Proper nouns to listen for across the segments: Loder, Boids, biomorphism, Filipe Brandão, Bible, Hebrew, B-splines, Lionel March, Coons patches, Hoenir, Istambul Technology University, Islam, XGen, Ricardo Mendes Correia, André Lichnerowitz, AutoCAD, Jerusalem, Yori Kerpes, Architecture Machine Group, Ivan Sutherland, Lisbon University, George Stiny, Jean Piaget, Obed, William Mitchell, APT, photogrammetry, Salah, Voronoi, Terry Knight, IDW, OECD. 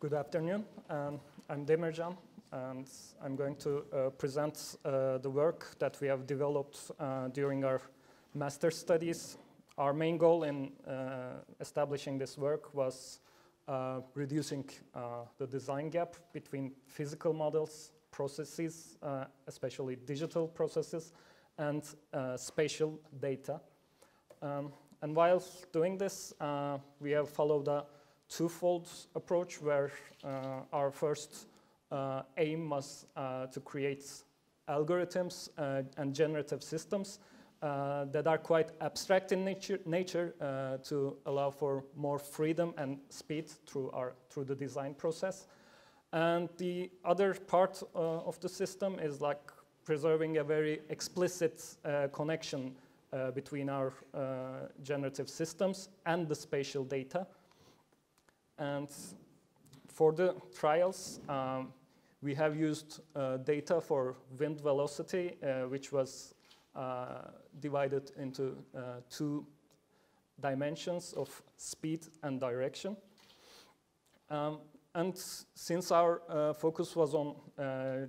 Good afternoon. I'm Demircan, and I'm going to present the work that we have developed during our master's studies. Our main goal in establishing this work was reducing the design gap between physical models, processes, especially digital processes, and spatial data. And while doing this, we have followed a twofold approach where our first aim was to create algorithms and generative systems that are quite abstract in nature to allow for more freedom and speed through the design process. And the other part of the system is like preserving a very explicit connection between our generative systems and the spatial data. And for the trials, we have used data for wind velocity, which was divided into two dimensions of speed and direction. And since our focus was on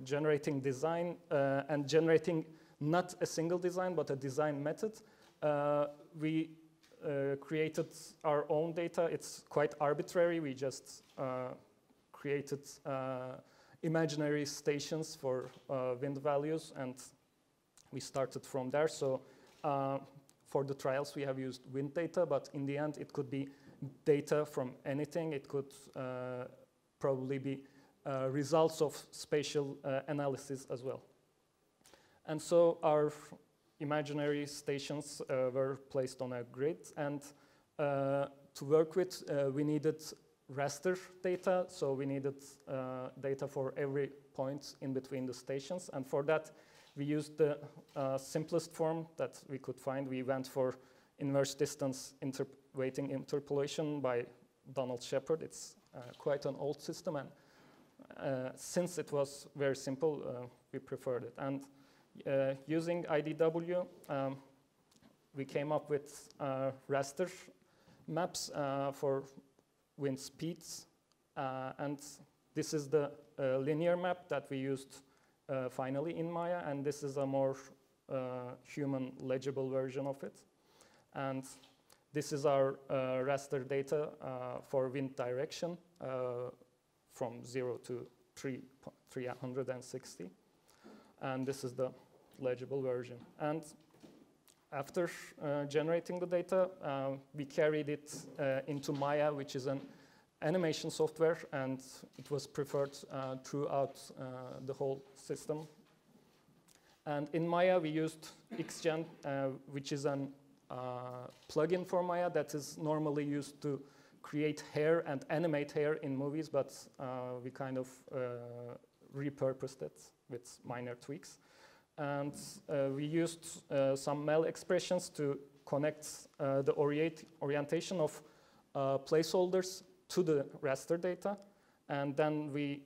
generating design and generating not a single design, but a design method, we created our own data. It's quite arbitrary. We just created imaginary stations for wind values, and we started from there. So for the trials, we have used wind data, but in the end, it could be data from anything. It could probably be results of spatial analysis as well. And so our imaginary stations were placed on a grid, and to work with, we needed raster data, so we needed data for every point in between the stations, and for that, we used the simplest form that we could find. We went for inverse distance weighting interpolation by Donald Shepard. It's quite an old system, and since it was very simple, we preferred it. And using IDW, we came up with raster maps for wind speeds, and this is the linear map that we used finally in Maya, and this is a more human legible version of it. And this is our raster data for wind direction from 0 to 360. And this is the legible version. And after generating the data, we carried it into Maya, which is an animation software, and it was preferred throughout the whole system. And in Maya, we used XGen, which is an plugin for Maya that is normally used to create hair and animate hair in movies, but we kind of repurposed it with minor tweaks. And we used some MEL expressions to connect the orientation of placeholders to the raster data, and then we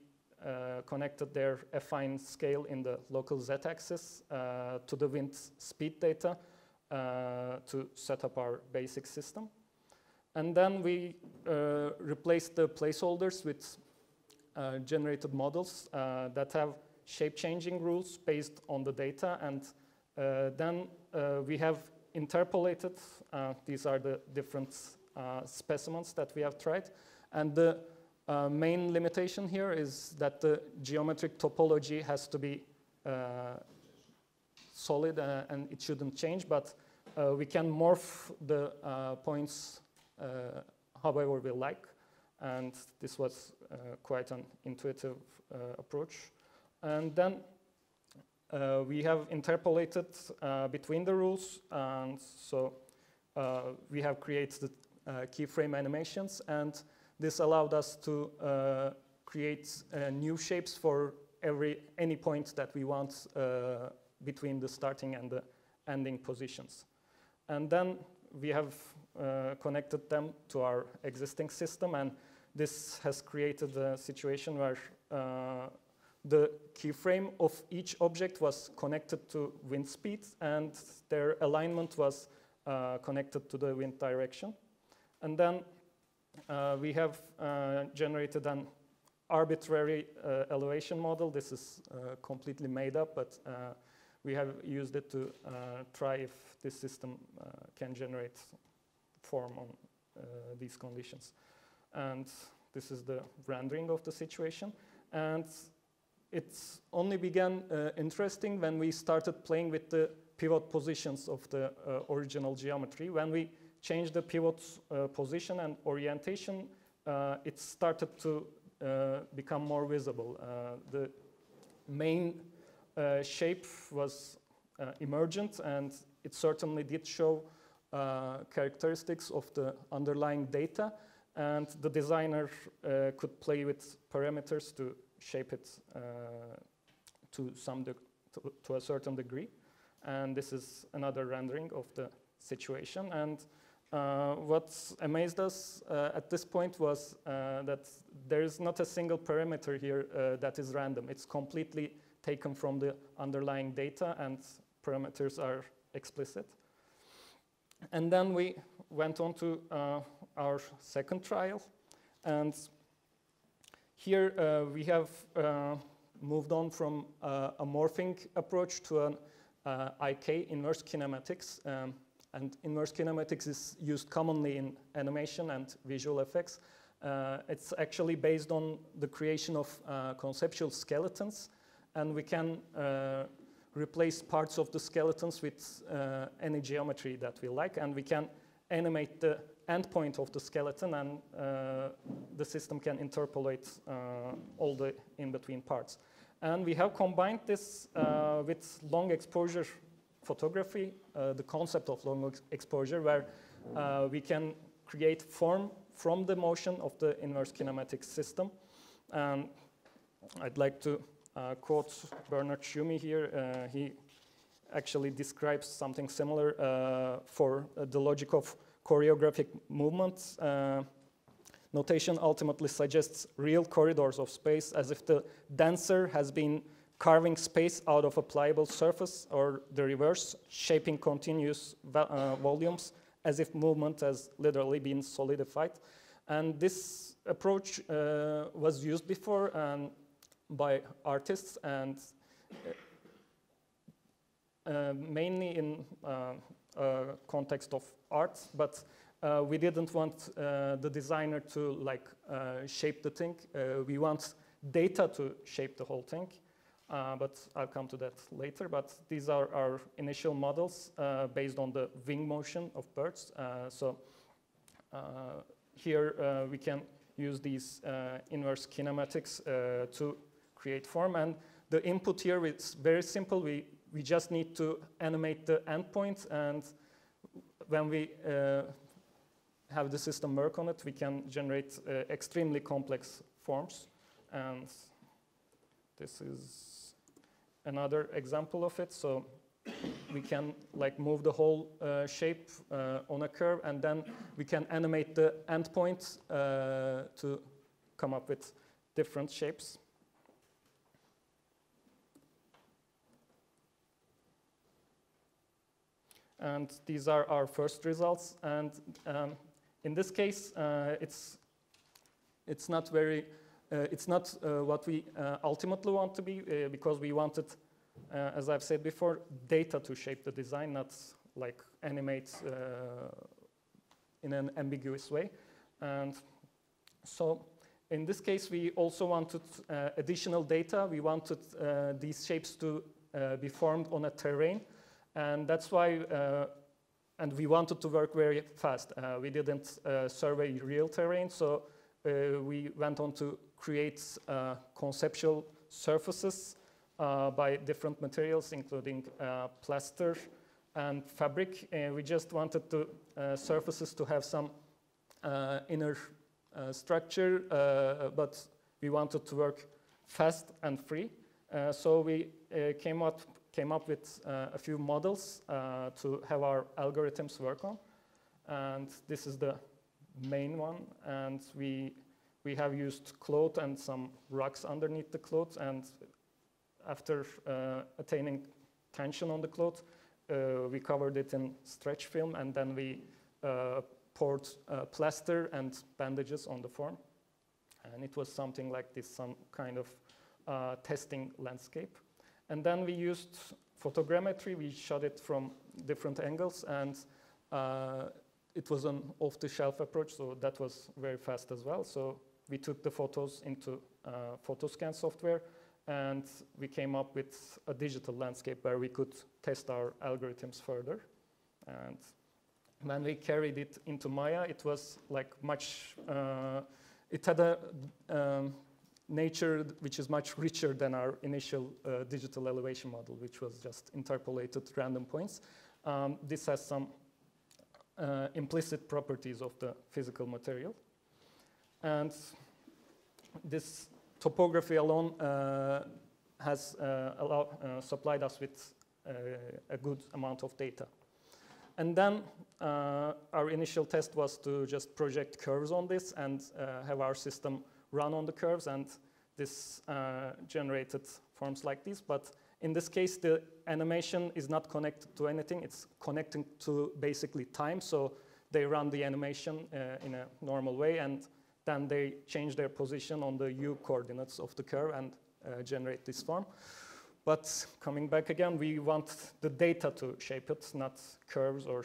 connected their affine scale in the local z-axis to the wind speed data to set up our basic system. And then we replaced the placeholders with generated models that have shape-changing rules based on the data, and then we have interpolated. These are the different specimens that we have tried, and the main limitation here is that the geometric topology has to be solid and it shouldn't change, but we can morph the points however we like. And this was quite an intuitive approach. And then we have interpolated between the rules, and so we have created keyframe animations, and this allowed us to create new shapes for any point that we want between the starting and the ending positions. And then we have connected them to our existing system, and this has created a situation where the keyframe of each object was connected to wind speed, and their alignment was connected to the wind direction. And then we have generated an arbitrary elevation model. This is completely made up, but we have used it to try if this system can generate form on these conditions. And this is the rendering of the situation. And it only began interesting when we started playing with the pivot positions of the original geometry. When we changed the pivot position and orientation, it started to become more visible. The main shape was emergent, and it certainly did show characteristics of the underlying data, and the designer could play with parameters to shape it to a certain degree. And this is another rendering of the situation. And what amazed us at this point was that there is not a single parameter here that is random. It's completely taken from the underlying data, and parameters are explicit. And then we went on to our second trial. And here we have moved on from a morphing approach to an IK, inverse kinematics. And inverse kinematics is used commonly in animation and visual effects. It's actually based on the creation of conceptual skeletons. And we can replace parts of the skeletons with any geometry that we like. And we can animate the endpoint of the skeleton, and the system can interpolate all the in-between parts. And we have combined this with long exposure photography, the concept of long exposure, where we can create form from the motion of the inverse kinematics system. I'd like to quote Bernard Tschumi here. He actually describes something similar for the logic of choreographic movements. Notation ultimately suggests real corridors of space, as if the dancer has been carving space out of a pliable surface, or the reverse, shaping continuous volumes, as if movement has literally been solidified. And this approach was used before by artists, and mainly in context of art, but we didn't want the designer to shape the thing. We want data to shape the whole thing, but I'll come to that later. But these are our initial models based on the wing motion of birds. Here we can use these inverse kinematics to create form. And the input here is very simple. We just need to animate the endpoint, and when we have the system work on it, we can generate extremely complex forms. And this is another example of it. So we can move the whole shape on a curve, and then we can animate the endpoint to come up with different shapes. And these are our first results. And in this case, it's not very, it's not what we ultimately want to be, because we wanted, as I've said before, data to shape the design, not animate in an ambiguous way. And so in this case, we also wanted additional data. We wanted these shapes to be formed on a terrain. And that's why, and we wanted to work very fast. We didn't survey real terrain, so we went on to create conceptual surfaces by different materials, including plaster and fabric. We just wanted the surfaces to have some inner structure, but we wanted to work fast and free. So we came up with a few models to have our algorithms work on. And this is the main one. And we have used cloth and some rocks underneath the cloth. And after attaining tension on the cloth, we covered it in stretch film. And then we poured plaster and bandages on the form. And it was something like this, some kind of testing landscape. And then we used photogrammetry. We shot it from different angles, and it was an off-the-shelf approach, so that was very fast as well. So we took the photos into Photoscan software, and we came up with a digital landscape where we could test our algorithms further. And when we carried it into Maya, it was like much, it had a nature which is much richer than our initial digital elevation model, which was just interpolated random points. This has some implicit properties of the physical material. And this topography alone has supplied us with a good amount of data. And then our initial test was to just project curves on this and have our system run on the curves, and this generated forms like this. But in this case, the animation is not connected to anything. It's connecting to basically time. So they run the animation in a normal way, and then they change their position on the U coordinates of the curve and generate this form. But coming back again, we want the data to shape it, not curves or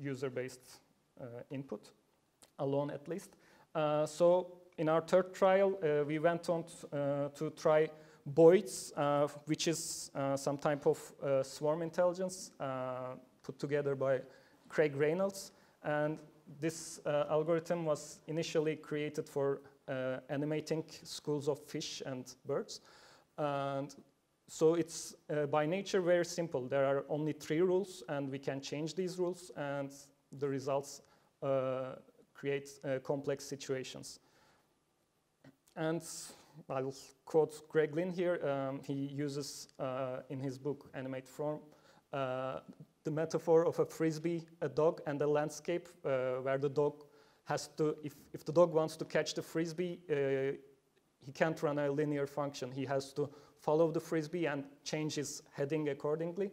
user-based input, alone at least. So in our third trial, we went on to try Boids, which is some type of swarm intelligence put together by Craig Reynolds. And this algorithm was initially created for animating schools of fish and birds. And so it's by nature very simple. There are only 3 rules, and we can change these rules, and the results create complex situations. And I'll quote Greg Lynn here. He uses in his book Animate Form the metaphor of a frisbee, a dog, and a landscape where the dog has to, if the dog wants to catch the frisbee, he can't run a linear function. He has to follow the frisbee and change his heading accordingly.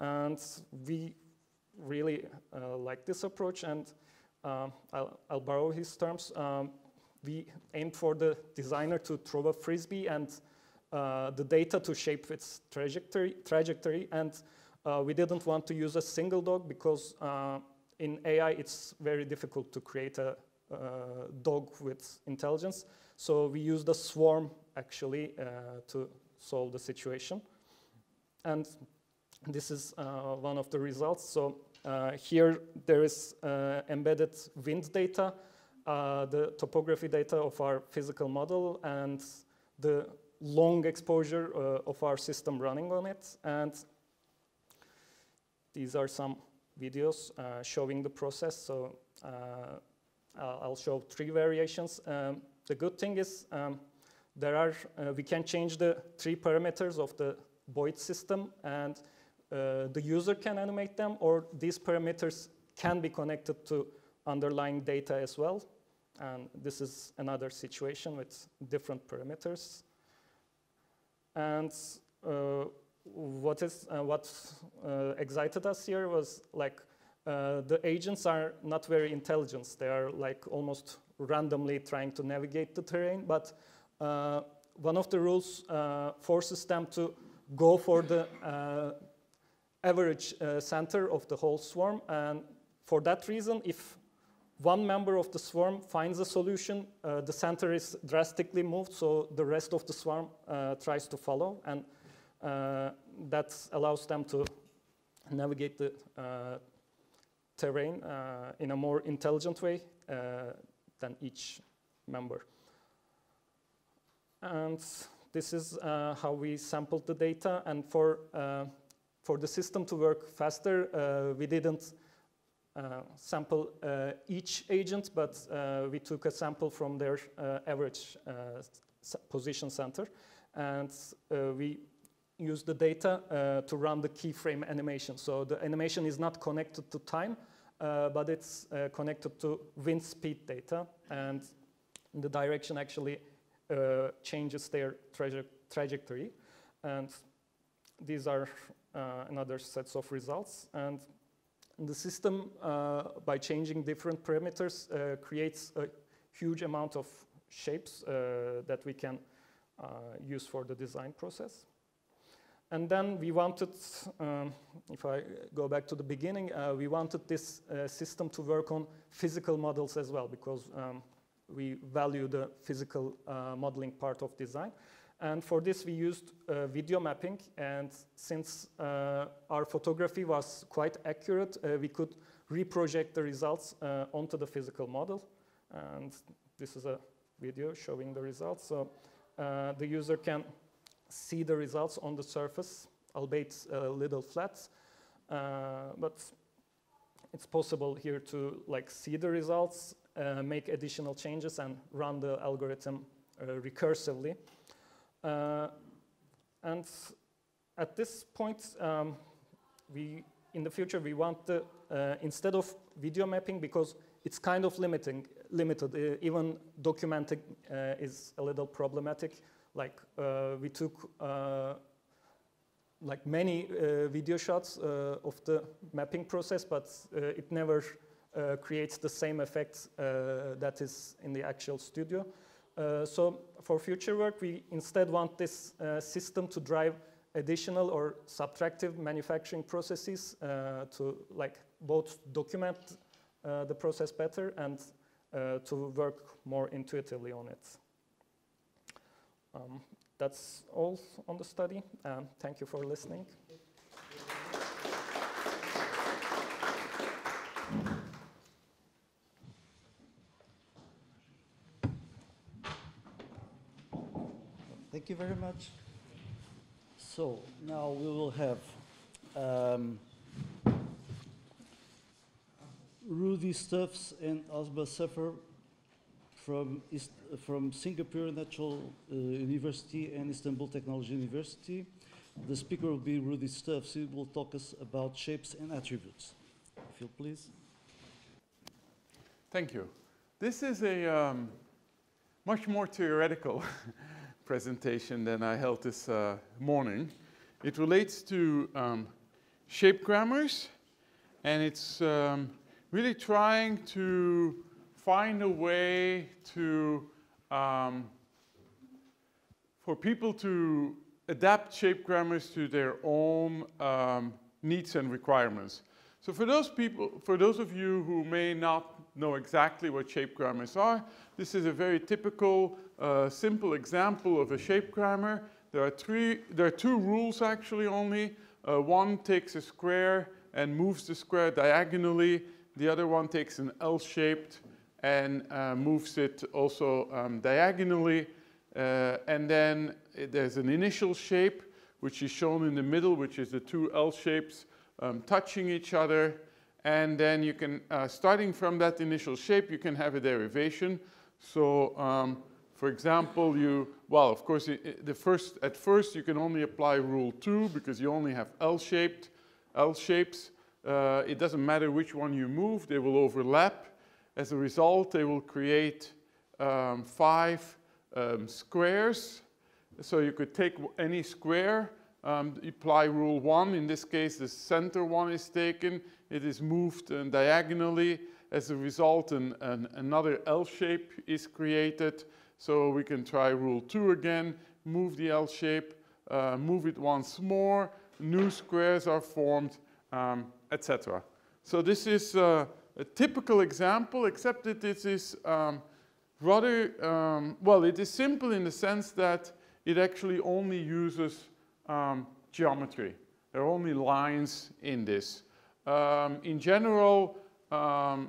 And we really like this approach, and I'll borrow his terms. We aimed for the designer to throw a frisbee and the data to shape its trajectory. And we didn't want to use a single dog because in AI it's very difficult to create a dog with intelligence. So we used a swarm actually to solve the situation. And this is one of the results. So here there is embedded wind data, the topography data of our physical model, and the long exposure of our system running on it. And these are some videos showing the process. So I'll show 3 variations. The good thing is there are, we can change the 3 parameters of the Boyd system, and the user can animate them, or these parameters can be connected to underlying data as well. And this is another situation with different parameters. And what excited us here was like the agents are not very intelligent. They are like almost randomly trying to navigate the terrain, but one of the rules forces them to go for the average center of the whole swarm. And for that reason, if one member of the swarm finds a solution, the center is drastically moved, so the rest of the swarm tries to follow, and that allows them to navigate the terrain in a more intelligent way than each member. And this is how we sampled the data. And for the system to work faster, we didn't sample each agent, but we took a sample from their average position center. And we used the data to run the keyframe animation. So the animation is not connected to time, but it's connected to wind speed data. And the direction actually changes their trajectory. And these are another sets of results. And The system, by changing different parameters, creates a huge amount of shapes that we can use for the design process. And then we wanted, if I go back to the beginning, we wanted this system to work on physical models as well, because we value the physical modeling part of design. And for this, we used video mapping. And since our photography was quite accurate, we could reproject the results onto the physical model. And this is a video showing the results. So the user can see the results on the surface, albeit a little flat, but it's possible here to see the results, make additional changes, and run the algorithm recursively. And at this point, in the future, we want the, instead of video mapping, because it's kind of limited. Even documenting is a little problematic. We took many video shots of the mapping process, but it never creates the same effect that is in the actual studio. So for future work, we instead want this system to drive additional or subtractive manufacturing processes to both document the process better and to work more intuitively on it. That's all on the study. Thank you for listening. Thank you very much. So now we will have Rudi Stouffs and Osman Sumer from Singapore National University and Istambul Technology University. The speaker will be Rudi Stouffs. He will talk us about shapes and attributes. If you'll please. Thank you. This is a much more theoretical presentation than I held this morning. It relates to shape grammars, and it's really trying to find a way to, for people to adapt shape grammars to their own needs and requirements. So for those people, for those of you who may not know exactly what shape grammars are, this is a very typical, simple example of a shape grammar. There are two rules actually only. One takes a square and moves the square diagonally. The other one takes an L-shaped and moves it also diagonally. And then there's an initial shape, which is shown in the middle, which is the two L shapes touching each other. And then you can, starting from that initial shape, you can have a derivation. So for example, of course, at first you can only apply rule 2 because you only have L shapes. It doesn't matter which one you move, they will overlap. As a result, they will create 5 squares. So you could take any square, apply rule 1. In this case, the center one is taken. It is moved diagonally. As a result, another L shape is created. So we can try rule 2 again, move the L shape, move it once more. New squares are formed, etc. So this is a typical example, except that it is rather, it is simple in the sense that it actually only uses geometry. There are only lines in this. In general,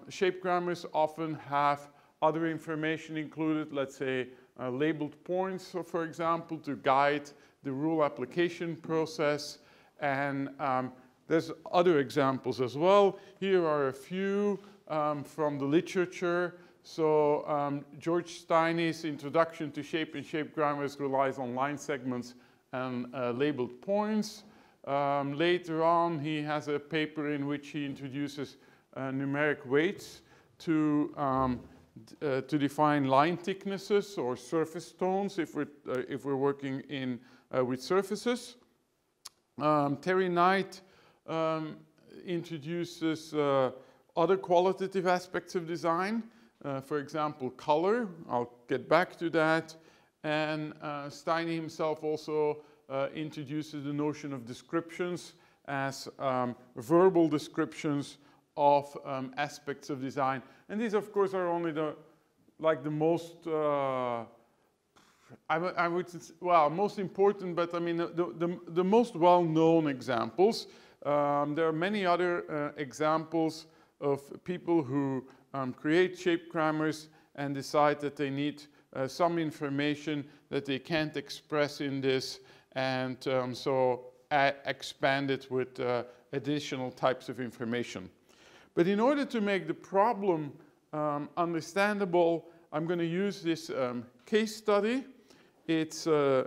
shape grammars often have other information included, let's say labeled points, so for example, to guide the rule application process. And there's other examples as well. Here are a few from the literature. So George Stiny's Introduction to Shape and Shape Grammars relies on line segments and labeled points. Later on, he has a paper in which he introduces numeric weights to define line thicknesses or surface tones if we're working with surfaces. Terry Knight introduces other qualitative aspects of design, for example, color. I'll get back to that. And Stiny himself also introduces the notion of descriptions as verbal descriptions of aspects of design. And these, of course, are only the, like the most, I would, well, most important, but I mean the most well-known examples. There are many other examples of people who create shape grammars and decide that they need some information that they can't express in this, and so expand it with additional types of information. But in order to make the problem understandable, I'm going to use this case study. It's a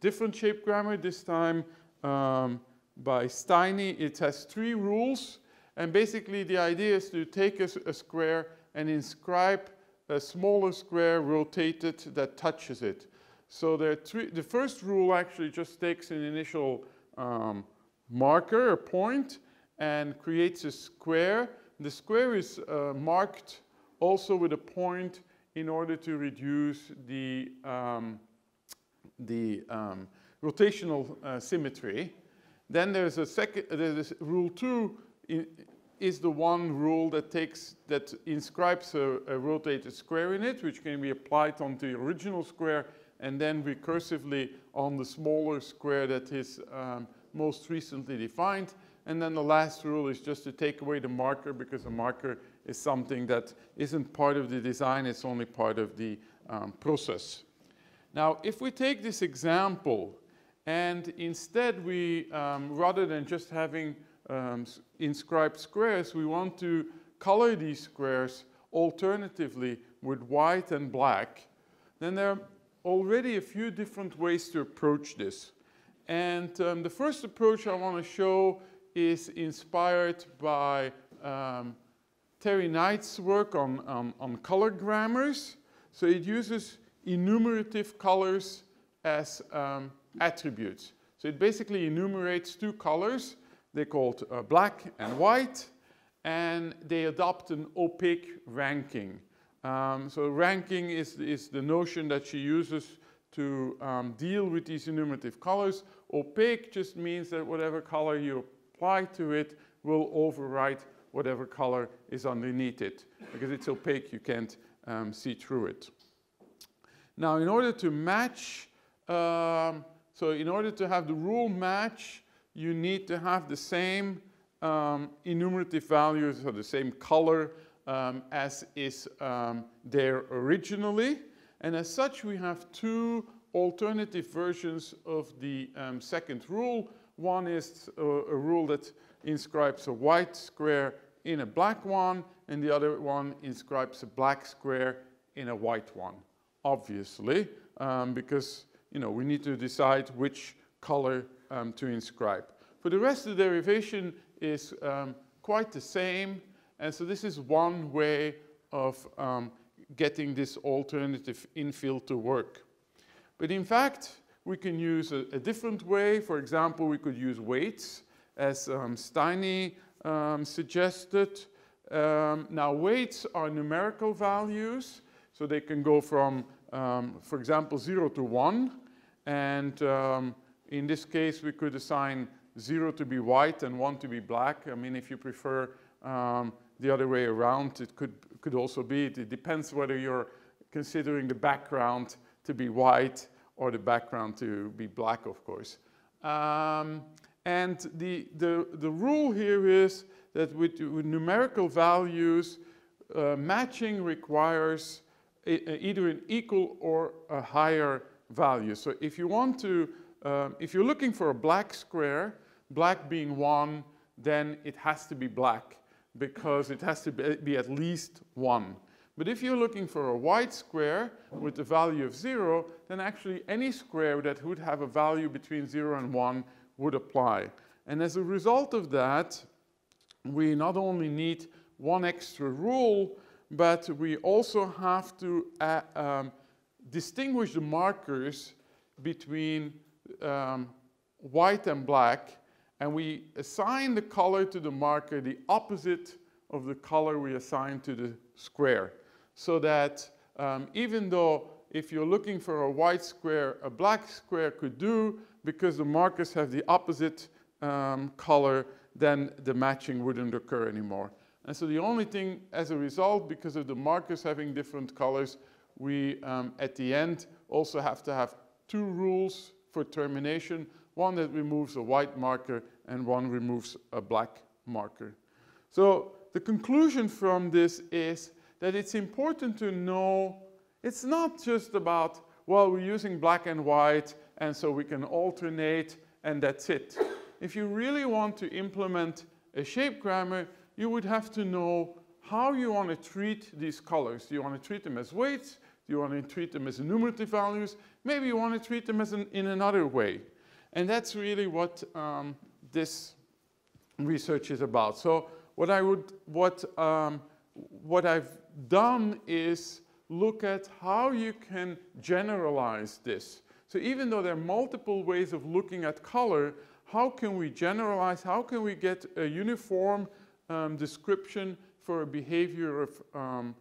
different shape grammar, this time by Stiny. It has three rules, and basically the idea is to take a square and inscribe a smaller square rotated that touches it. So there are three, the first rule actually just takes an initial marker, a point, and creates a square. The square is marked also with a point in order to reduce the rotational symmetry. Then there's a second, there's rule two is the one rule that takes, that inscribes a rotated square in it, which can be applied on the original square and then recursively on the smaller square that is most recently defined. And then the last rule is just to take away the marker, because the marker is something that isn't part of the design, it's only part of the process. Now, if we take this example and instead we, rather than just having inscribed squares, we want to color these squares alternatively with white and black, then there are already a few different ways to approach this. And the first approach I want to show is inspired by Terry Knight's work on color grammars. So it uses enumerative colors as attributes. So it basically enumerates two colors. They're called black and white, and they adopt an opaque ranking. So ranking is the notion that she uses to deal with these enumerative colors. Opaque just means that whatever color you apply to it will override whatever color is underneath it. Because it's opaque, you can't see through it. Now, in order to match, so in order to have the rule match, you need to have the same enumerative values or the same color as is there originally. And as such, we have two alternative versions of the second rule. One is a rule that inscribes a white square in a black one, and the other one inscribes a black square in a white one, obviously, because we need to decide which color to inscribe. For the rest, the derivation is quite the same, and so this is one way of getting this alternative infill to work. But in fact, we can use a different way. For example, we could use weights, as Stiny suggested. Now, weights are numerical values, so they can go from, for example, 0 to 1. And in this case, we could assign 0 to be white and 1 to be black. I mean, if you prefer the other way around, it could also be. It depends whether you're considering the background to be white or the background to be black, of course. And the rule here is that with numerical values, matching requires either an equal or a higher value. So if you want to, if you're looking for a black square, black being 1, then it has to be black, because it has to be at least 1. But if you're looking for a white square with the value of 0, then actually any square that would have a value between 0 and 1 would apply. And as a result of that, we not only need one extra rule, but we also have to distinguish the markers between white and black, and we assign the color to the marker the opposite of the color we assign to the square. So that even though if you're looking for a white square, a black square could do, because the markers have the opposite color, then the matching wouldn't occur anymore. And so the only thing, as a result, because of the markers having different colors, we at the end also have to have two rules for termination, one that removes a white marker and one removes a black marker. So the conclusion from this is that it's important to know it's not just about, well, we're using black and white and so we can alternate and that's it. If you really want to implement a shape grammar, you would have to know how you want to treat these colors. Do you want to treat them as weights? Do you want to treat them as enumerative values? Maybe you want to treat them as in another way. And that's really what this research is about. So what I've done is look at how you can generalize this. So even though there are multiple ways of looking at color, how can we generalize? How can we get a uniform description for a behavior of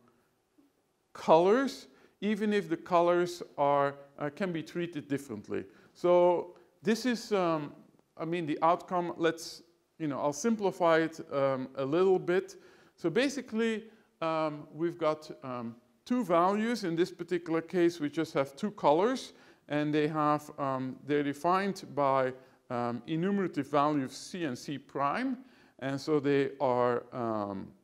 colors, even if the colors are, can be treated differently? So this is, I mean, the outcome. Let's, you know, I'll simplify it a little bit. So basically, we've got two values. In this particular case, we just have two colors, and they have, they're defined by enumerative values C and C prime. And so they are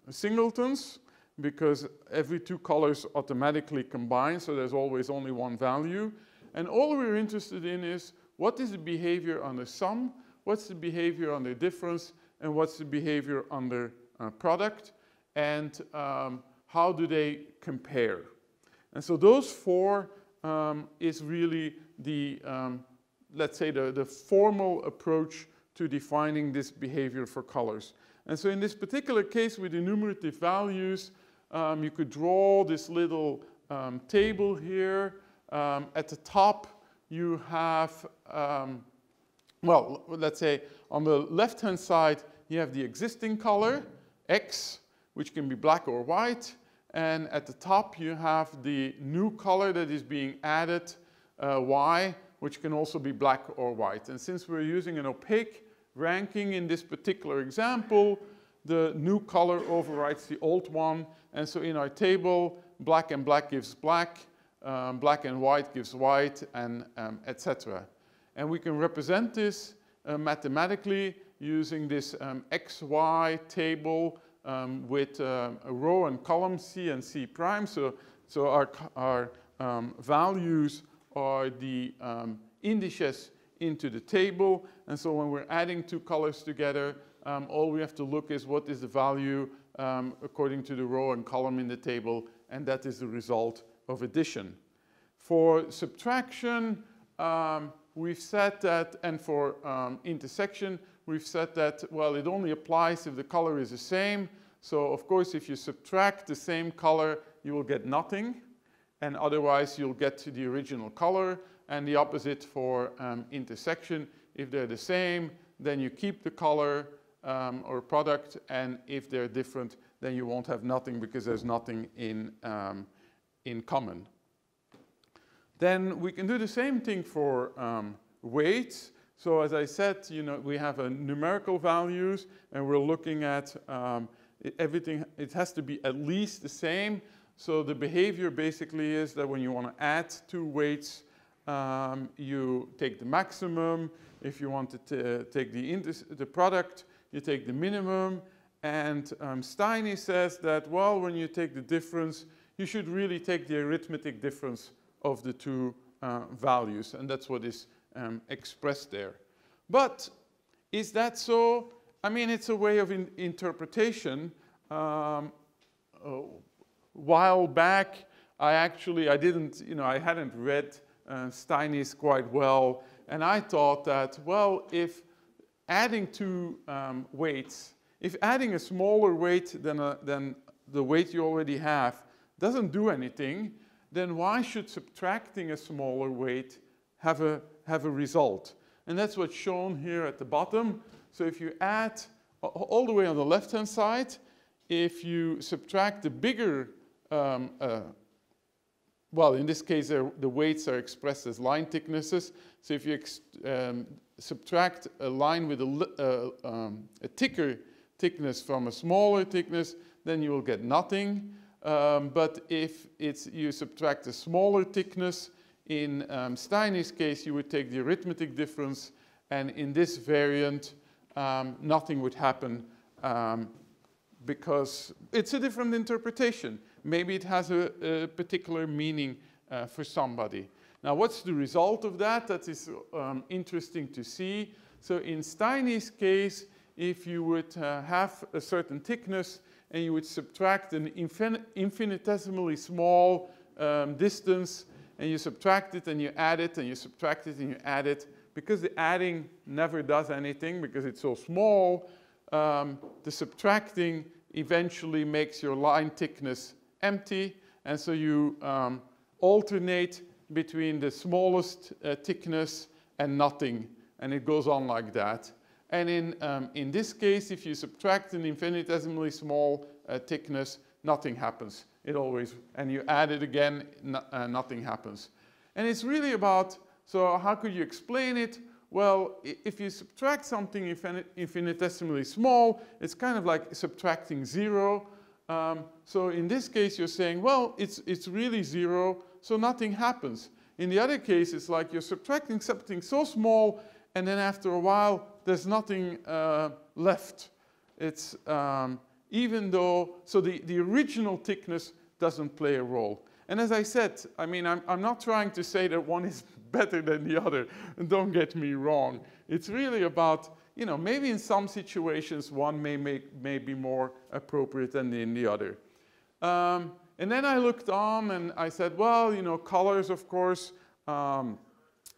singletons, because every two colors automatically combine, so there's always only one value. And all we're interested in is, what is the behavior under sum? What's the behavior under difference? And what's the behavior under product? And how do they compare? And so those four is really the, let's say, the formal approach to defining this behavior for colors. And so in this particular case with enumerative values, you could draw this little table here. At the top, you have, well, let's say on the left-hand side, you have the existing color, X, which can be black or white. And at the top, you have the new color that is being added, Y, which can also be black or white. And since we're using an opaque ranking in this particular example, the new color overrides the old one. And so in our table, black and black gives black, black and white gives white, and etc. And we can represent this mathematically using this XY table with a row and column C and C prime. So our values are the indices into the table. And so when we're adding two colors together, all we have to look is what is the value according to the row and column in the table, and that is the result of addition. For subtraction, we've said that, and for intersection, we've said that, well, it only applies if the color is the same. So of course, if you subtract the same color, you will get nothing. And otherwise, you'll get to the original color. And the opposite for intersection. If they're the same, then you keep the color or product. And if they're different, then you won't have nothing, because there's nothing in common. Then we can do the same thing for weights. So as I said, you know, we have a numerical values. And we're looking at everything. It has to be at least the same. So the behavior basically is that when you want to add two weights, you take the maximum. If you want to take the product, you take the minimum. And Stiny says that, well, when you take the difference, you should really take the arithmetic difference of the two values. And that's what is expressed there. But is that so? I mean, it's a way of interpretation. While back, I didn't, you know, I hadn't read Stiny's quite well, and I thought that, well, if adding two weights, if adding a smaller weight than the weight you already have doesn't do anything, then why should subtracting a smaller weight have a result? And that's what's shown here at the bottom. So if you add all the way on the left-hand side, if you subtract the bigger, well, in this case, the weights are expressed as line thicknesses. So if you subtract a line with a thicker thickness from a smaller thickness, then you will get nothing. But if it's, you subtract a smaller thickness, in Stiny's case, you would take the arithmetic difference. And in this variant, nothing would happen because it's a different interpretation. Maybe it has a particular meaning for somebody. Now, what's the result of that? That is interesting to see. So in Stiny's case, if you would have a certain thickness, and you would subtract an infinitesimally small distance, and you subtract it, and you add it, and you subtract it, and you add it. Because the adding never does anything, because it's so small, the subtracting eventually makes your line thickness empty. And so you alternate between the smallest thickness and nothing. And it goes on like that. And in this case, if you subtract an infinitesimally small thickness, nothing happens. It always, and you add it again, nothing happens. And it's really about, so how could you explain it? Well, if you subtract something infinitesimally small, it's kind of like subtracting zero. So in this case, you're saying, well, it's really zero, so nothing happens. In the other case, it's like you're subtracting something so small, and then after a while, there's nothing left. It's even though, so the original thickness doesn't play a role. And as I said, I mean, I'm not trying to say that one is better than the other, and don't get me wrong. It's really about, you know, maybe in some situations one may be more appropriate than in the other. And then I looked on and I said, well, you know, colors, of course,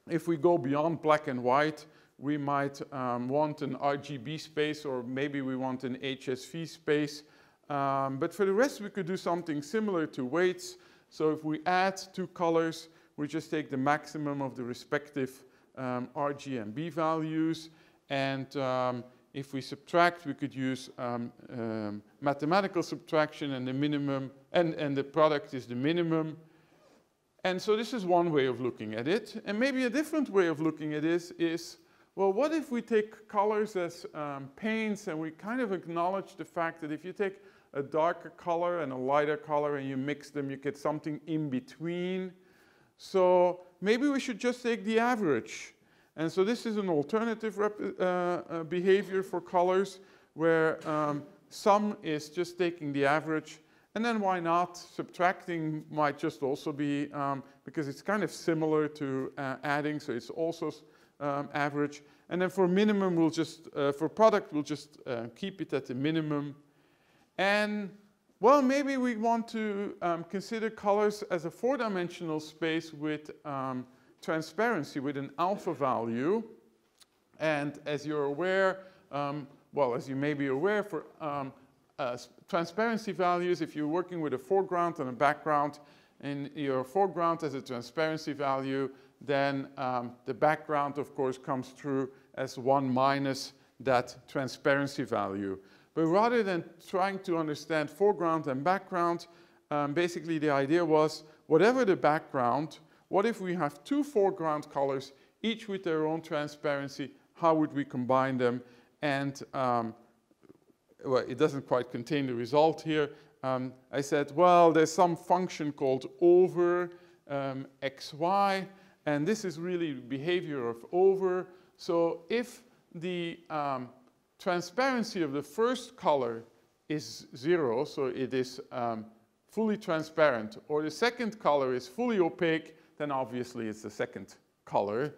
if we go beyond black and white, we might want an RGB space, or maybe we want an HSV space. But for the rest, we could do something similar to weights. So if we add two colors, we just take the maximum of the respective RG and B values. And if we subtract, we could use mathematical subtraction, and the minimum, and the product is the minimum. And so this is one way of looking at it. And maybe a different way of looking at this is, well, what if we take colors as paints, and we kind of acknowledge the fact that if you take a darker color and a lighter color and you mix them, you get something in between. So maybe we should just take the average. And so this is an alternative behavior for colors, where sum is just taking the average. And then why not? Subtracting might just also be, because it's kind of similar to adding, so it's also average. And then for minimum, we'll just, for product, we'll just keep it at the minimum. And well, maybe we want to consider colors as a four-dimensional space with transparency, with an alpha value. And as you're aware, well, as you may be aware, for transparency values, if you're working with a foreground and a background, and your foreground has a transparency value, then the background, of course, comes through as 1 minus that transparency value. But rather than trying to understand foreground and background, basically the idea was, whatever the background, what if we have two foreground colors, each with their own transparency? How would we combine them? And well, it doesn't quite contain the result here. I said, well, there's some function called over xy, and this is really the behavior of over. So if the transparency of the first color is zero, so it is fully transparent, or the second color is fully opaque, then obviously it's the second color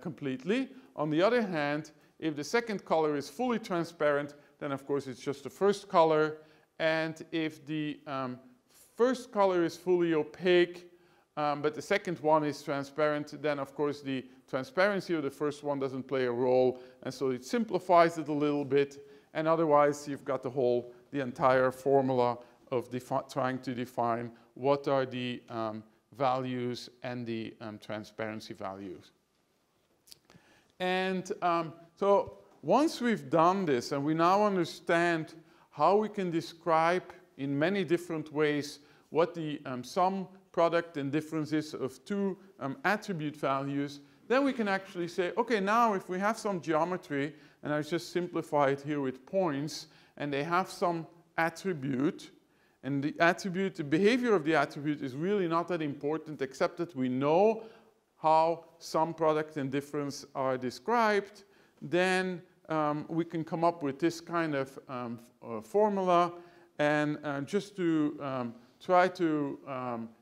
completely. On the other hand, if the second color is fully transparent, then of course it's just the first color. And if the first color is fully opaque, but the second one is transparent, then of course the transparency of the first one doesn't play a role, and so it simplifies it a little bit. And otherwise, you've got the entire formula of trying to define what are the values and the transparency values. And so once we've done this and we now understand how we can describe in many different ways what the sum, product, and difference is of two attribute values, then we can actually say, okay, now if we have some geometry, and I just simplify it here with points, and they have some attribute, and the attribute, the behavior of the attribute is really not that important, except that we know how sum, product, and difference are described, then we can come up with this kind of formula. And just to try to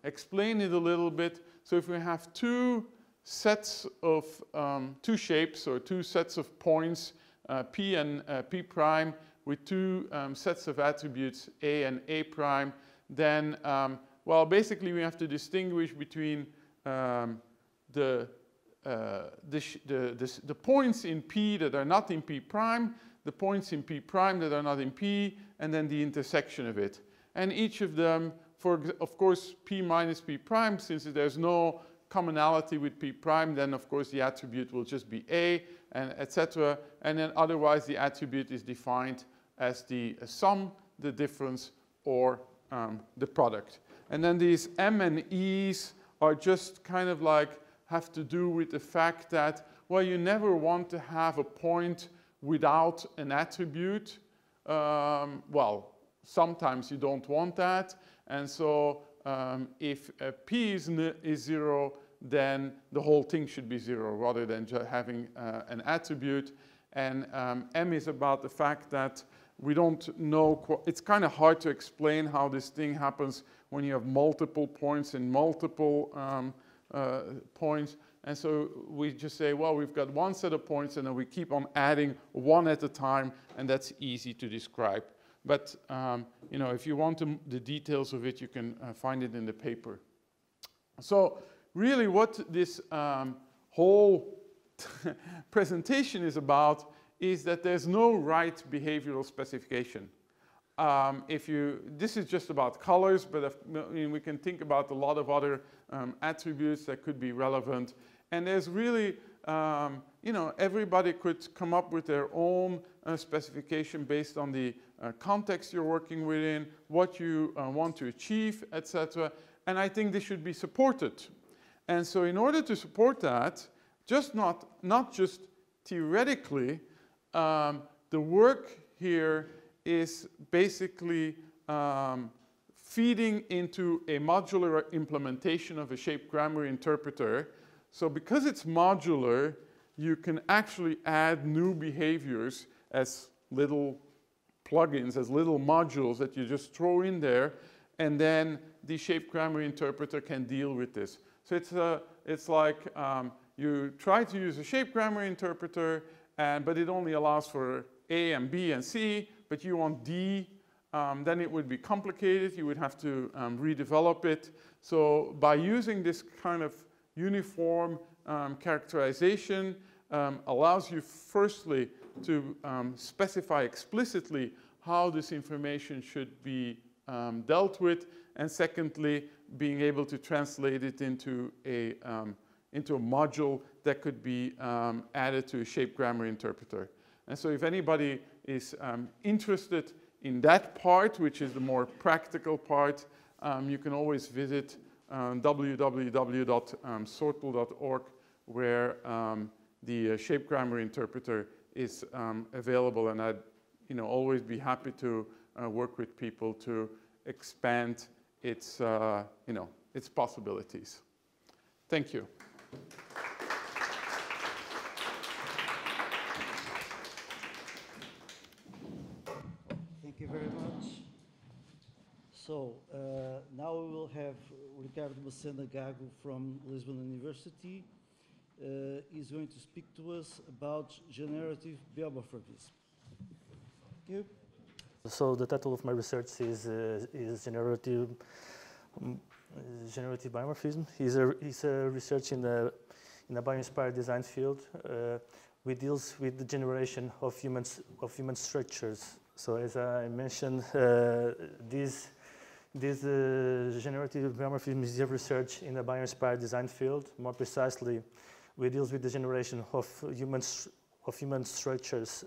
explain it a little bit, so if we have two sets of two shapes or two sets of points, P and P prime, with two sets of attributes, A and A prime, then, well, basically we have to distinguish between the points in P that are not in P prime, the points in P prime that are not in P, and then the intersection of it. And each of them, for of course, P minus P prime, since there's no commonality with P prime, then of course the attribute will just be A, and etc. And then otherwise the attribute is defined as the sum, the difference, or the product. And then these M and E's are just kind of like have to do with the fact that, well, you never want to have a point without an attribute. Well, sometimes you don't want that, and so if P is zero, then the whole thing should be zero rather than just having an attribute. And M is about the fact that we don't know, it's kind of hard to explain how this thing happens when you have multiple points and multiple points. And so we just say, well, we've got one set of points, and then we keep on adding one at a time, and that's easy to describe. But you know, if you want the details of it, you can find it in the paper. So really what this whole presentation is about is that there's no right behavioral specification. This is just about colors, but we can think about a lot of other attributes that could be relevant. And there's really, you know, everybody could come up with their own specification based on the context you're working within, what you want to achieve, etc. And I think this should be supported. And so in order to support that, just not just theoretically, the work here is basically feeding into a modular implementation of a shape grammar interpreter. So because it's modular, you can actually add new behaviors as little plugins, as little modules that you just throw in there, and then the shape grammar interpreter can deal with this. So it's like you try to use a shape grammar interpreter, but it only allows for A and B and C, but you want D, then it would be complicated. You would have to redevelop it. So by using this kind of uniform characterization allows you firstly to specify explicitly how this information should be dealt with, and secondly, being able to translate it into a module that could be added to a shape grammar interpreter. And so if anybody is interested in that part, which is the more practical part, you can always visit www.sortpool.org, where the shape grammar interpreter is available, and I'd always be happy to work with people to expand its its possibilities. Thank you. Thank you very much. So now we will have Ricardo Massena Gago from Lisbon University. He's going to speak to us about generative biomorphisms. Thank you. So the title of my research is generative biomorphism. It's a research in a bio-inspired design field, which deals with the generation of human structures. So as I mentioned, this generative biomorphism is a research in the bio-inspired design field, more precisely We deal with the generation of human structures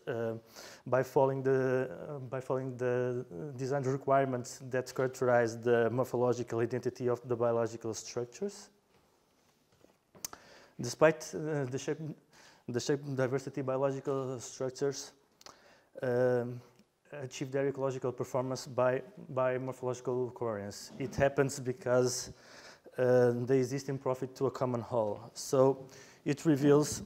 by following the design requirements that characterize the morphological identity of the biological structures. Despite the shape diversity, biological structures achieve their ecological performance by morphological coherence. It happens because they exist in profit to a common whole. So it reveals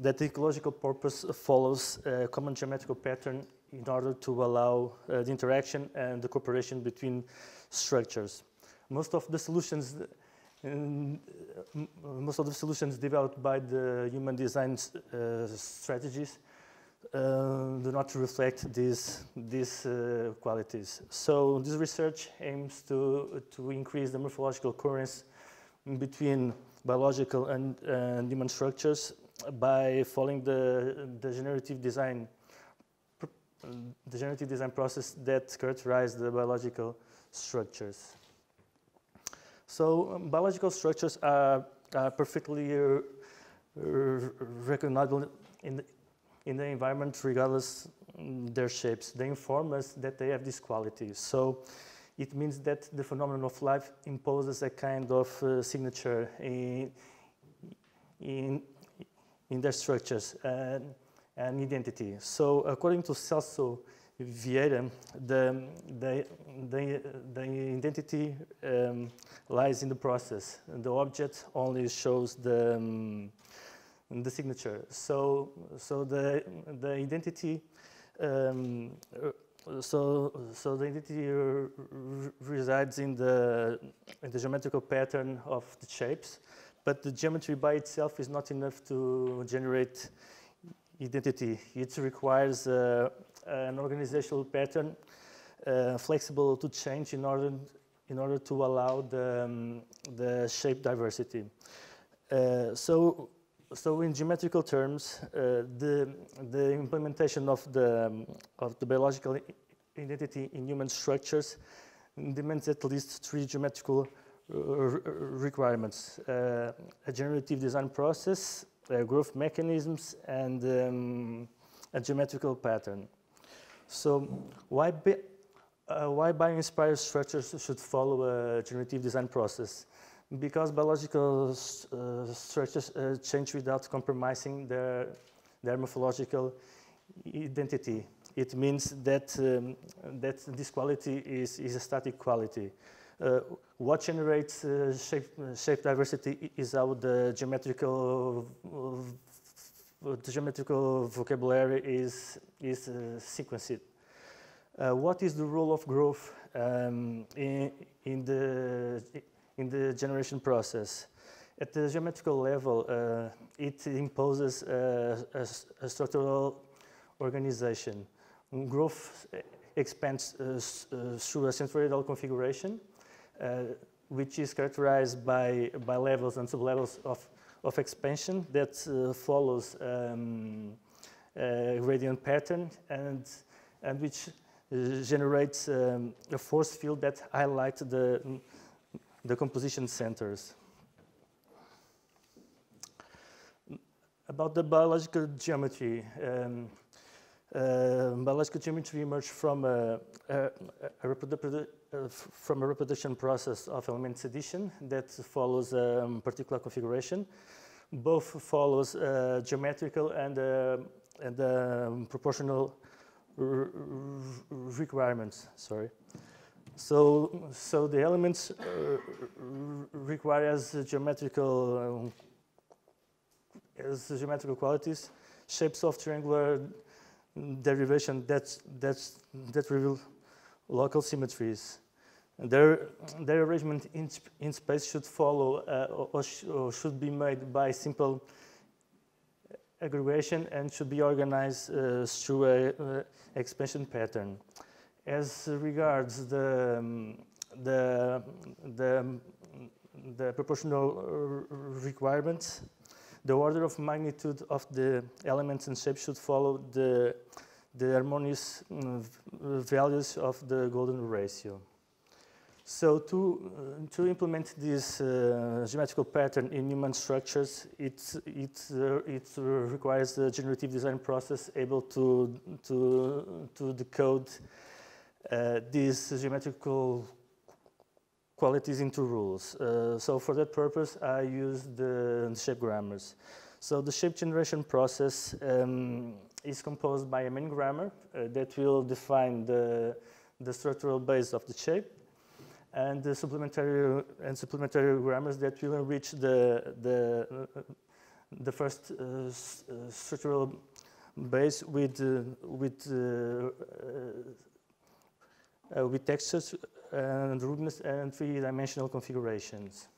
that the ecological purpose follows a common geometrical pattern in order to allow the interaction and the cooperation between structures. Most of the solutions developed by the human design strategies do not reflect these qualities. So this research aims to increase the morphological coherence between biological and human structures by following the generative design process that characterizes the biological structures. So biological structures are perfectly recognizable in the environment regardless their shapes. They inform us that they have these qualities. So it means that the phenomenon of life imposes a kind of signature in their structures and identity. So according to Celso Vieira, the identity lies in the process. The object only shows the signature. So the identity resides in the geometrical pattern of the shapes. But the geometry by itself is not enough to generate identity. It requires an organizational pattern, flexible to change in order to allow the shape diversity. So in geometrical terms, the implementation of the biological identity in human structures demands at least three geometrical requirements: a generative design process, growth mechanisms, and a geometrical pattern. So why bio-inspired structures should follow a generative design process? Because biological structures change without compromising their morphological identity. It means that that this quality is a static quality. What generates shape diversity is how the geometrical vocabulary is sequenced. What is the role of growth in the generation process? At the geometrical level, it imposes a structural organization. Growth expands through a centroidal configuration, which is characterized by levels and sublevels of expansion that follows a gradient pattern and which generates a force field that highlights the composition centers. About the biological geometry emerged from a reproduction process of elements addition that follows a particular configuration. Both follows geometrical and proportional requirements. Sorry. So the elements requires geometrical qualities, shapes of triangular derivation that reveal local symmetries. Their arrangement in space should follow or should be made by simple aggregation and should be organized through a expansion pattern. As regards the proportional requirements, the order of magnitude of the elements and shapes should follow the harmonious values of the golden ratio. So to implement this geometrical pattern in human structures, it requires a generative design process able to decode these geometrical qualities into rules. So for that purpose, I use the shape grammars. So the shape generation process is composed by a main grammar that will define the structural base of the shape, and the supplementary grammars that will enrich the first structural base with textures and roughness and three-dimensional configurations.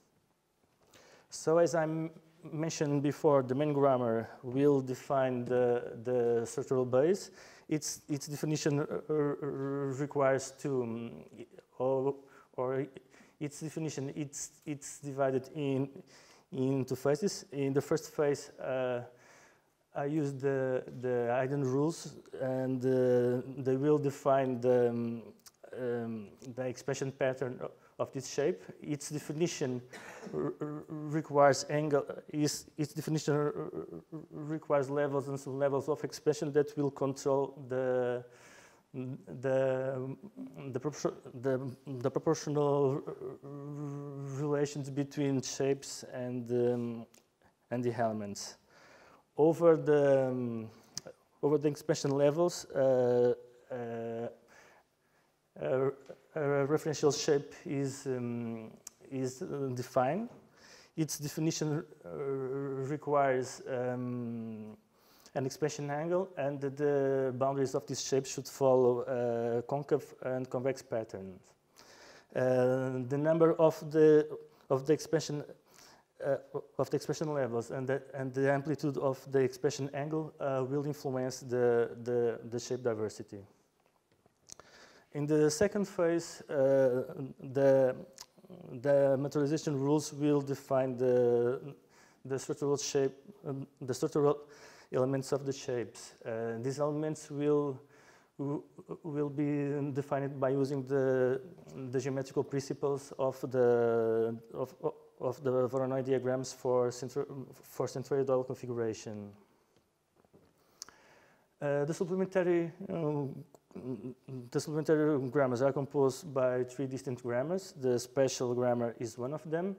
So as I mentioned before, the main grammar will define the structural base. Its definition requires it's divided into phases. In the first phase, I use the Eigen rules, and they will define the expansion pattern of this shape. Its definition requires angle. Its definition requires levels and sublevels of expansion that will control the proportional relations between shapes and the elements. Over the expansion levels, a referential shape is defined. Its definition requires an expansion angle, and the boundaries of this shape should follow concave and convex patterns. The number of the expansion levels and the amplitude of the expansion angle will influence the shape diversity. In the second phase, the materialization rules will define the structural elements of the shapes. These elements will be defined by using the geometrical principles of the Voronoi diagrams for centroidal configuration. The supplementary grammars are composed by three distinct grammars. The special grammar is one of them.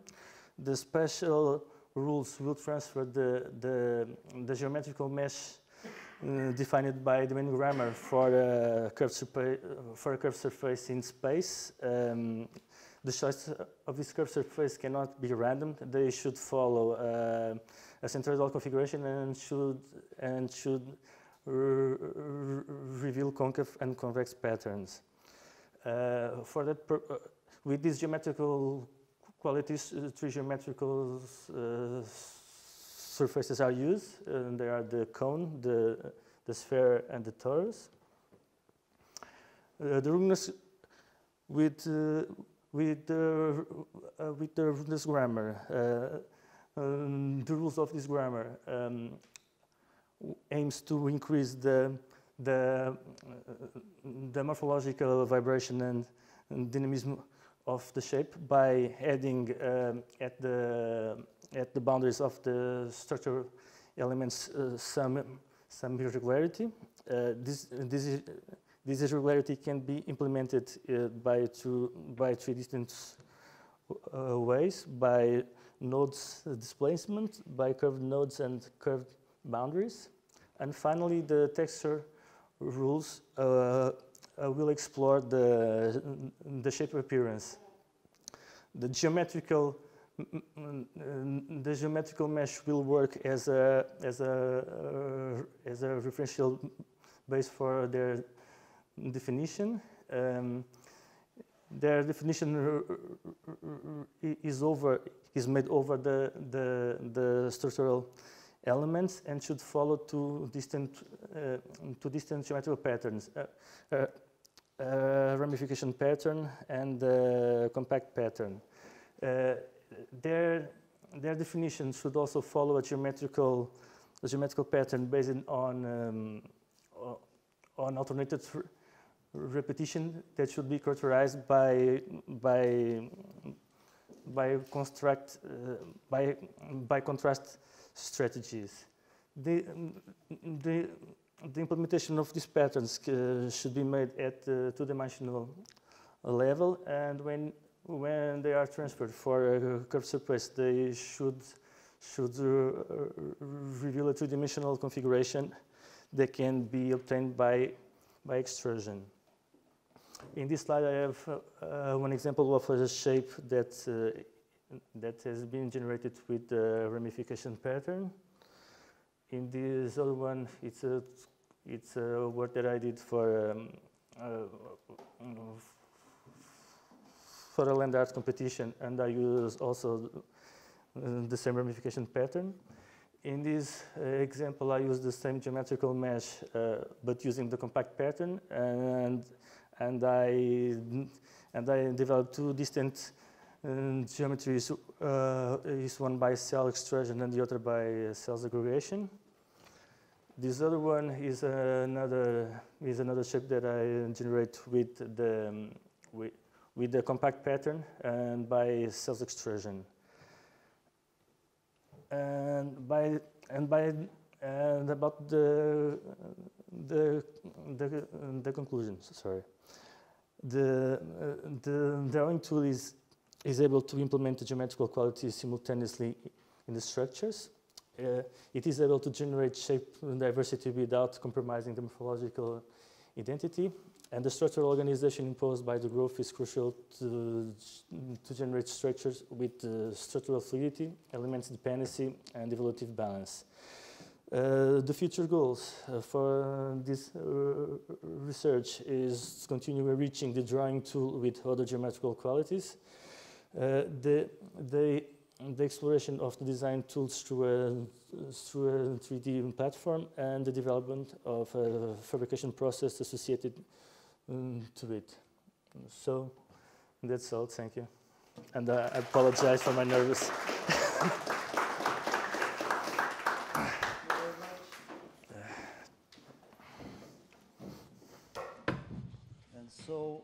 The special rules will transfer the geometrical mesh defined by the main grammar for a curved surface in space. The choice of this curved surface cannot be random. They should follow a centroidal configuration and should reveal concave and convex patterns. With these geometrical qualities, three geometrical surfaces are used. They are the cone, the sphere, and the torus. The roughness with the roughness grammar. The rules of this grammar aims to increase the morphological vibration and dynamism of the shape by adding at the boundaries of the structural elements some irregularity. This irregularity can be implemented by three distinct ways: by nodes displacement, by curved nodes, and curved boundaries. And finally, the texture rules will explore the shape appearance. The geometrical mesh will work as a referential base for their definition. Their definition is made over the structural elements and should follow two distinct geometrical patterns: ramification pattern and compact pattern. Their definition should also follow a geometrical pattern based on alternated repetition that should be characterized by contrast strategies. The implementation of these patterns should be made at the two-dimensional level, and when they are transferred for a curved surface, they should reveal a two-dimensional configuration that can be obtained by extrusion. In this slide, I have one example of a shape that has been generated with the ramification pattern. In this other one, it's a work that I did for a land art competition, and I use also the same ramification pattern. In this example, I use the same geometrical mesh, but using the compact pattern, and I developed two distant geometries, is one by cell extrusion and the other by cells aggregation. This other one is another shape that I generate with the compact pattern and by cells extrusion. And about the conclusions. Sorry, the drawing tool is able to implement the geometrical qualities simultaneously in the structures. It is able to generate shape and diversity without compromising the morphological identity. And the structural organization imposed by the growth is crucial to generate structures with structural fluidity, elements dependency, and evolutive balance. The future goals for this research is to continue reaching the drawing tool with other geometrical qualities, the exploration of the design tools through a 3D platform, and the development of a fabrication process associated to it. So that's all, thank you. And I apologize for my nervous. And so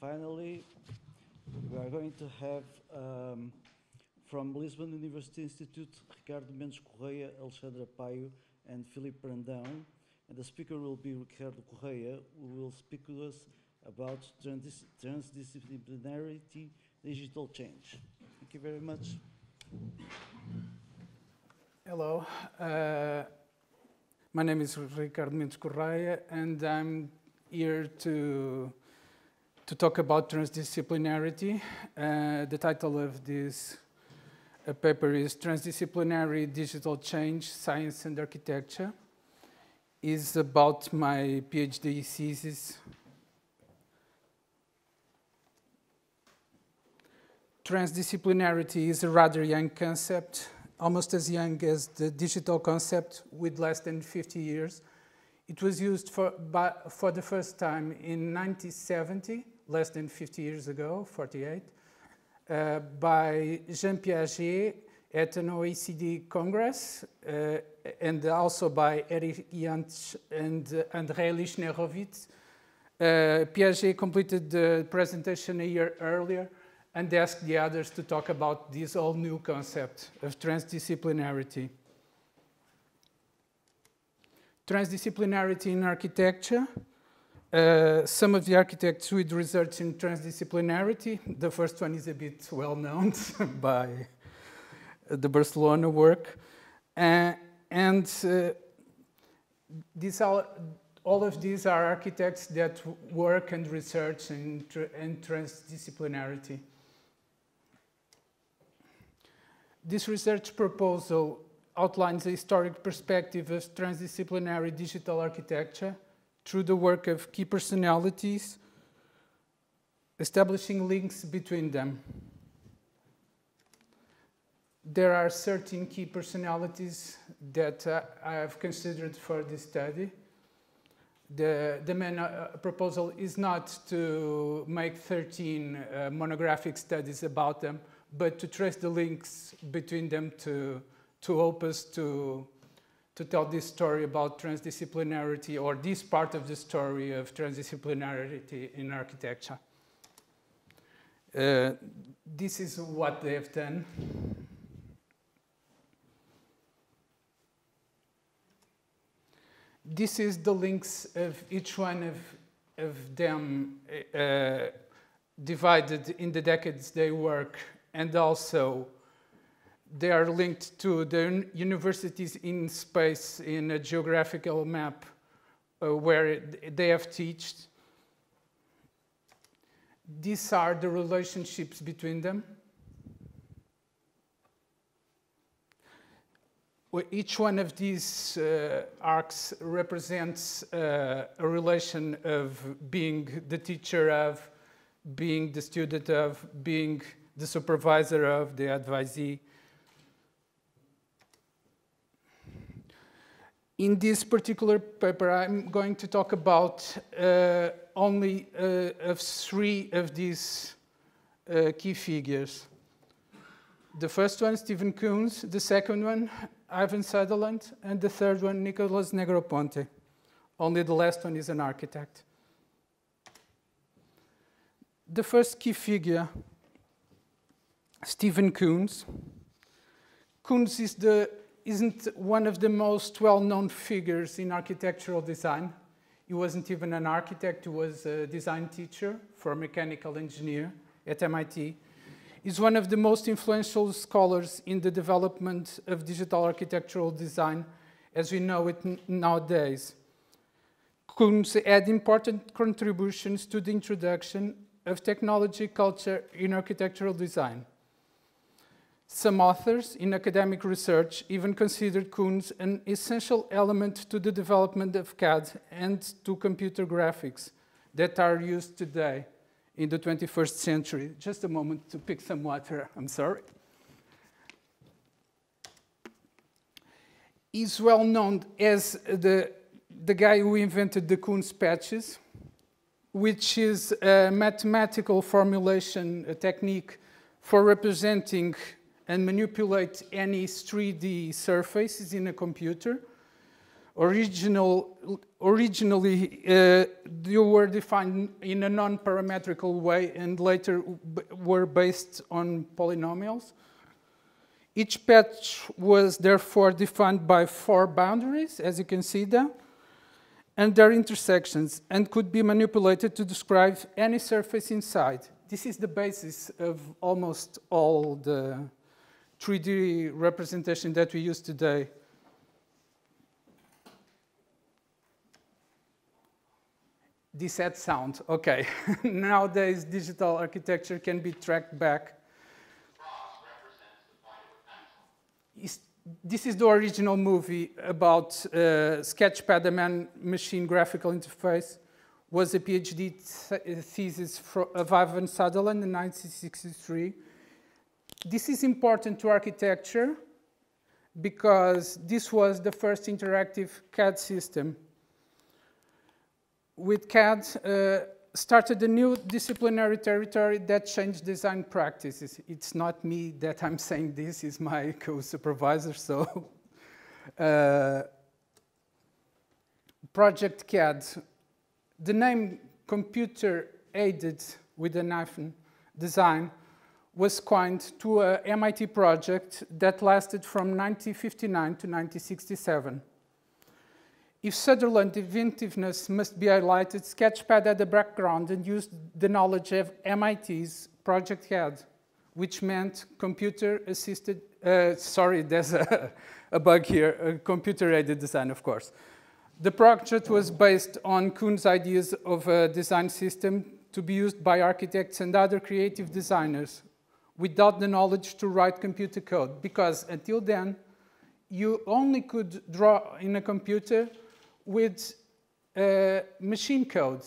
finally, we are going to have from Lisbon University Institute, Ricardo Mendes Correia, Alexandre Paio, and Filipe Brandão. And the speaker will be Ricardo Correia, who will speak to us about transdisciplinarity, digital change. Thank you very much. Hello. My name is Ricardo Mendes Correia, and I'm here to talk about transdisciplinarity. The title of this paper is Transdisciplinary Digital Change, Science and Architecture. Is about my PhD thesis, transdisciplinarity is a rather young concept, almost as young as the digital concept, with less than 50 years. It was used for the first time in 1970, less than 50 years ago, 48, by Jean Piaget at an OECD Congress, and also by Erich Jantsch and André Lichnerowitz. Piaget completed the presentation a year earlier and asked the others to talk about this all new concept of transdisciplinarity. Transdisciplinarity in architecture. Some of the architects with research in transdisciplinarity. The first one is a bit well known by the Barcelona work. All of these are architects that work and research in transdisciplinarity. This research proposal outlines a historic perspective of transdisciplinary digital architecture through the work of key personalities, establishing links between them. There are certain key personalities that I have considered for this study. The main proposal is not to make 13 monographic studies about them, but to trace the links between them to opus, to to tell this story about transdisciplinarity, or this part of the story of transdisciplinarity in architecture. This is what they have done. This is the links of each one of them divided in the decades they work, and also they are linked to the universities in space in a geographical map where they have taught. These are the relationships between them. Each one of these arcs represents a relation of being the teacher of, being the student of, being the supervisor of, the advisee. In this particular paper, I'm going to talk about only of three of these key figures. The first one, Steven Coons, the second one, Ivan Sutherland, and the third one, Nicolas Negroponte. Only the last one is an architect. The first key figure, Steven Coons. Coons is isn't one of the most well-known figures in architectural design. He wasn't even an architect, he was a design teacher for a mechanical engineer at MIT. He's one of the most influential scholars in the development of digital architectural design as we know it nowadays. Coons had important contributions to the introduction of technology culture in architectural design. Some authors in academic research even considered Coons an essential element to the development of CAD and to computer graphics that are used today in the 21st century. Just a moment to pick some water, I'm sorry. He's well known as the guy who invented the Coons patches, which is a mathematical formulation, a technique for representing and manipulate any 3D surfaces in a computer. Originally, they were defined in a non-parametrical way and later were based on polynomials. Each patch was therefore defined by four boundaries, as you can see there, and their intersections, and could be manipulated to describe any surface inside. This is the basis of almost all the 3D representation that we use today. This had sound, okay. Nowadays, digital architecture can be tracked back. This is the original movie about Sketchpad, a man-machine graphical interface. Was a PhD thesis of Ivan Sutherland in 1963. This is important to architecture because this was the first interactive CAD system. With CAD started a new disciplinary territory that changed design practices. It's not me that I'm saying this, it's my co-supervisor, so. Project CAD. The name computer aided with an hyphen design was coined to a MIT project that lasted from 1959 to 1967. If Sutherland's inventiveness must be highlighted, Sketchpad had a background and used the knowledge of MIT's Project CAD, which meant computer-assisted, sorry, there's a bug here, computer-aided design, of course. The project was based on Coons' ideas of a design system to be used by architects and other creative designers, without the knowledge to write computer code, because until then, you only could draw in a computer with machine code.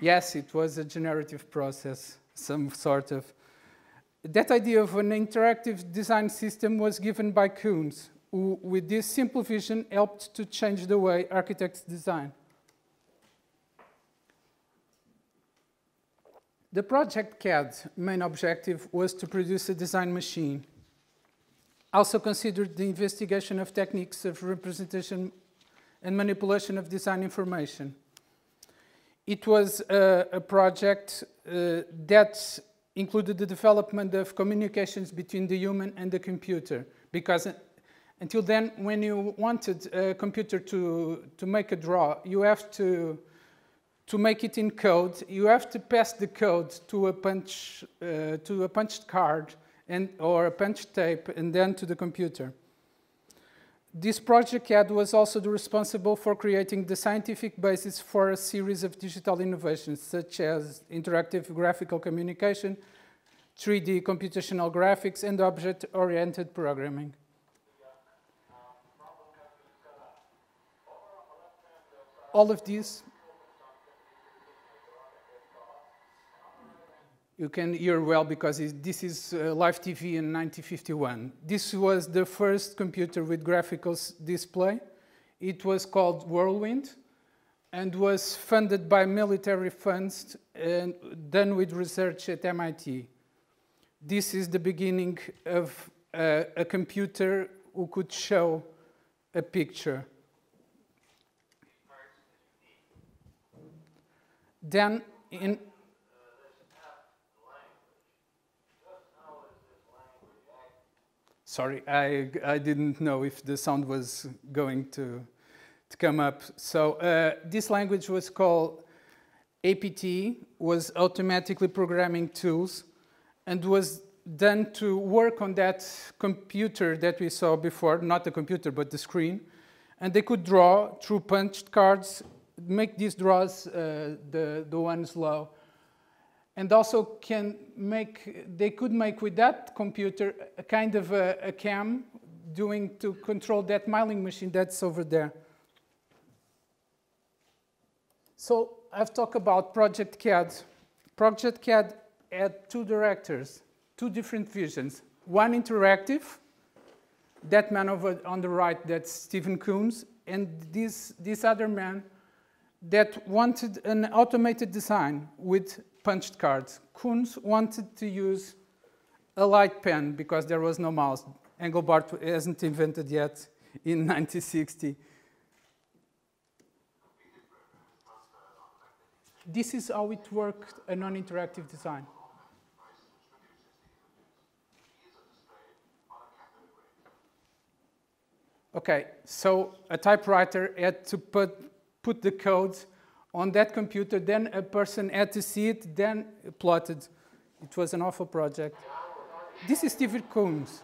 Yes, it was a generative process, some sort of. That idea of an interactive design system was given by Coons, who, with this simple vision, helped to change the way architects design. The Project CAD main objective was to produce a design machine. also considered the investigation of techniques of representation and manipulation of design information. It was a project that included the development of communications between the human and the computer, because until then, when you wanted a computer to make a draw, you have to make it in code. You have to pass the code to a punched card or a punched tape, and then to the computer. This Project CAD was also responsible for creating the scientific basis for a series of digital innovations, such as interactive graphical communication, 3D computational graphics, and object-oriented programming. All of these, you can hear well because this is live TV in 1951. This was the first computer with graphical display. It was called Whirlwind and was funded by military funds and done with research at MIT. This is the beginning of a computer who could show a picture. Then in sorry, I didn't know if the sound was going to come up. So this language was called APT, was automatically programming tools, and was done to work on that computer that we saw before, not the computer but the screen, and they could draw through punched cards, make these draws the ones low, and also they could make with that computer a kind of a cam doing to control that milling machine that's over there. So I've talked about Project CAD. Project CAD had two directors, two different visions. One interactive, that man over on the right, that's Steven Coons, and this other man that wanted an automated design with punched cards. Coons wanted to use a light pen because there was no mouse. Engelbart hasn't invented yet in 1960. This is how it worked, a non-interactive design. Okay, so a typewriter had to put the code on that computer, then a person had to see it, then plotted. It was an awful project. This is Steven Coons.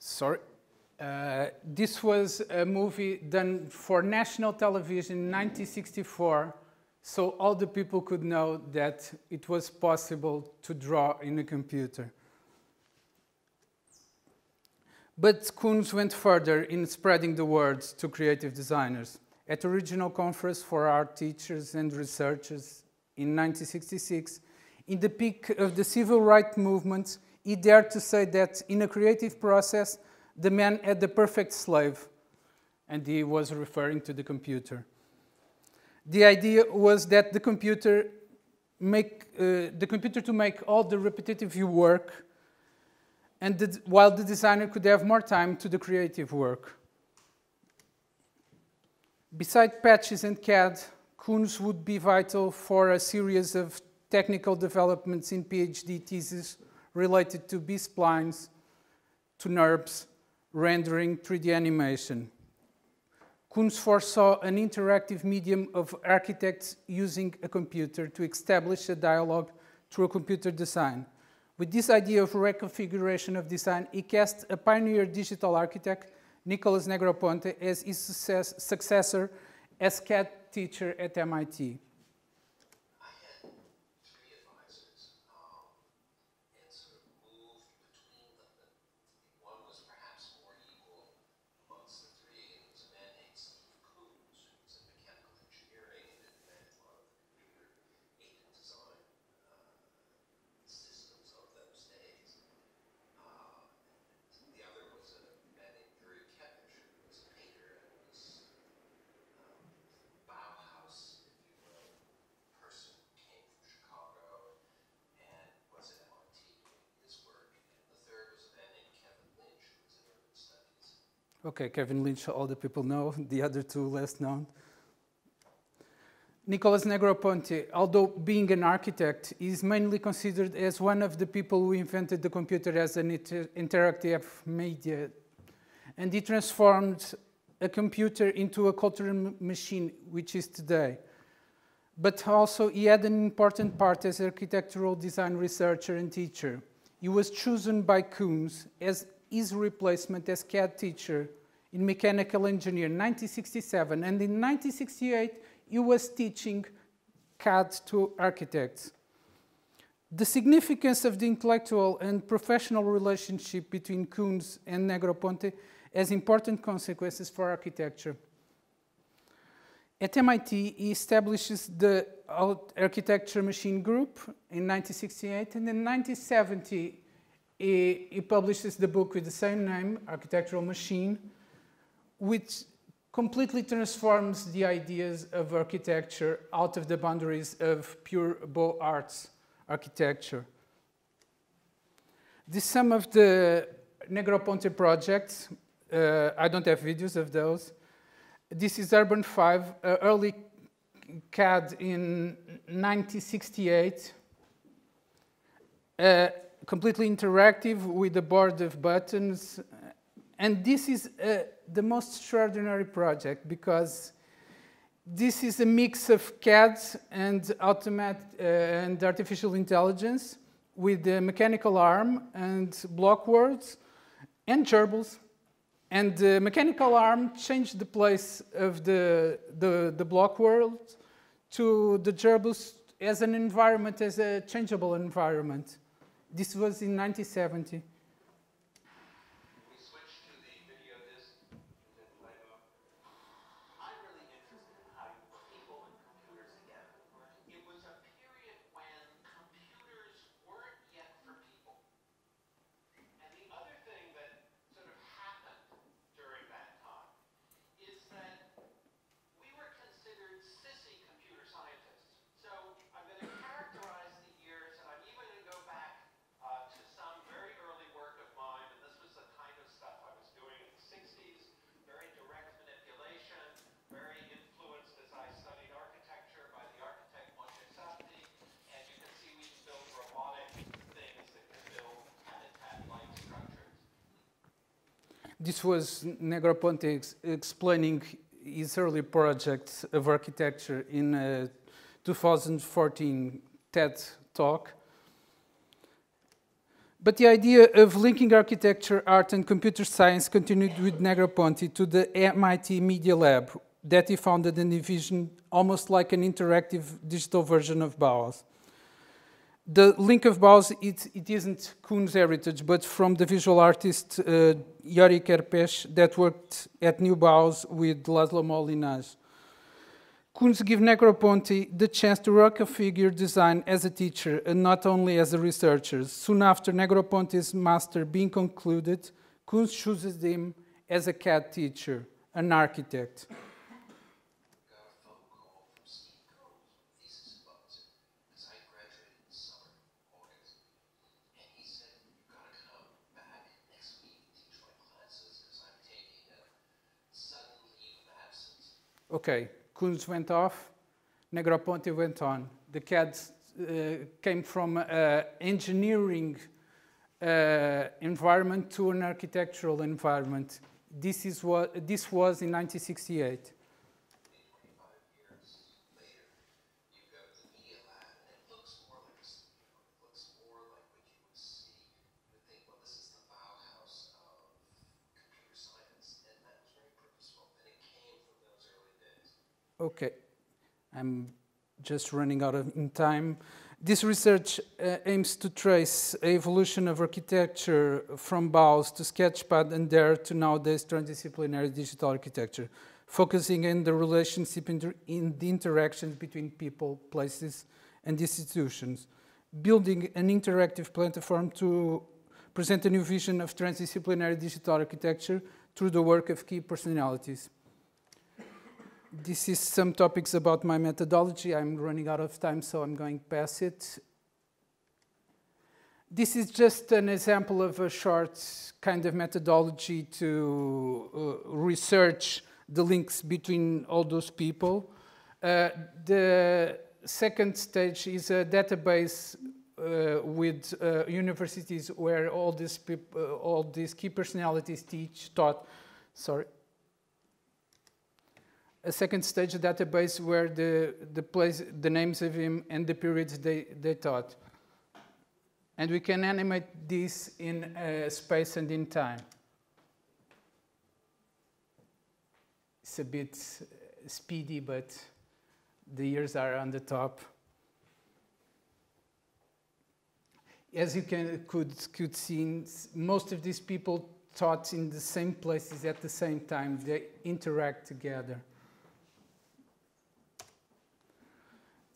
Sorry, this was a movie done for national television in 1964, so all the people could know that it was possible to draw in a computer. But Coons went further in spreading the word to creative designers. At a regional conference for art teachers and researchers in 1966, in the peak of the civil rights movement, he dared to say that in a creative process, the man had the perfect slave, and he was referring to the computer. The idea was that the computer to make all the repetitive work, and while the designer could have more time to the creative work. Besides patches and CAD, Coons would be vital for a series of technical developments in PhD theses related to B-splines, to NURBS, rendering, 3D animation. Coons foresaw an interactive medium of architects using a computer to establish a dialogue through computer design. With this idea of reconfiguration of design, he cast a pioneer digital architect, Nicolas Negroponte, as his successor as CAD teacher at MIT. Okay, Kevin Lynch, all the people know, the other two less known. Nicolas Negroponte, although being an architect, is mainly considered as one of the people who invented the computer as an interactive media. And he transformed a computer into a cultural machine, which is today. But also, he had an important part as architectural design researcher and teacher. He was chosen by Coons as his replacement as CAD teacher in mechanical engineering in 1967, and in 1968 he was teaching CAD to architects. The significance of the intellectual and professional relationship between Coons and Negroponte has important consequences for architecture. At MIT, he establishes the Architecture Machine Group in 1968, and in 1970 he publishes the book with the same name, Architectural Machine, which completely transforms the ideas of architecture out of the boundaries of pure Beaux Arts architecture. This is some of the Negroponte projects. I don't have videos of those. This is Urban 5, early CAD in 1968. Completely interactive with a board of buttons. And this is the most extraordinary project because this is a mix of CAD and artificial intelligence with the mechanical arm and blockwords and gerbils. And the mechanical arm changed the place of the blockworld to the gerbils as an environment, as a changeable environment. This was in 1970. This was Negroponte explaining his early projects of architecture in a 2014 TED talk. But the idea of linking architecture, art, and computer science continued with Negroponte to the MIT Media Lab that he founded and envisioned almost like an interactive digital version of Bauhaus. The link of Bauhaus, it isn't Coons' heritage, but from the visual artist Yori Kerpes that worked at New Bauhaus with Laszlo Molinaj. Coons gave Negroponte the chance to reconfigure design as a teacher and not only as a researcher. Soon after Negroponte's master being concluded, Coons chooses him as a CAD teacher, an architect. Okay, Coons went off, Negroponte went on. The CAD came from engineering environment to an architectural environment. This is what this was in 1968. Okay, I'm just running out of time. This research aims to trace the evolution of architecture from Bauhaus to Sketchpad and there to nowadays transdisciplinary digital architecture, focusing on the relationship in the interactions between people, places, and institutions, building an interactive platform to present a new vision of transdisciplinary digital architecture through the work of key personalities. This is some topics about my methodology. I'm running out of time, so I'm going past it. This is just an example of a short kind of methodology to research the links between all those people. The second stage is a database with universities where all these key personalities taught. Sorry. A second stage database where the names of him and the periods they taught. And we can animate this in space and in time. It's a bit speedy, but the years are on the top. As you could see, most of these people taught in the same places at the same time. They interact together.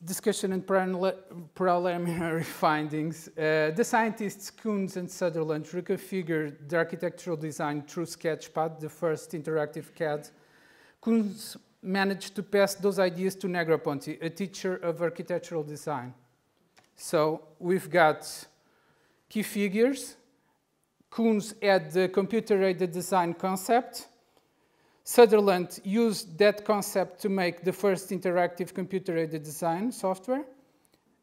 Discussion and preliminary findings. The scientists Coons and Sutherland reconfigured the architectural design through Sketchpad, the first interactive CAD. Coons managed to pass those ideas to Negroponte, a teacher of architectural design. So we've got key figures. Coons had the computer-aided design concept. Sutherland used that concept to make the first interactive computer-aided design software,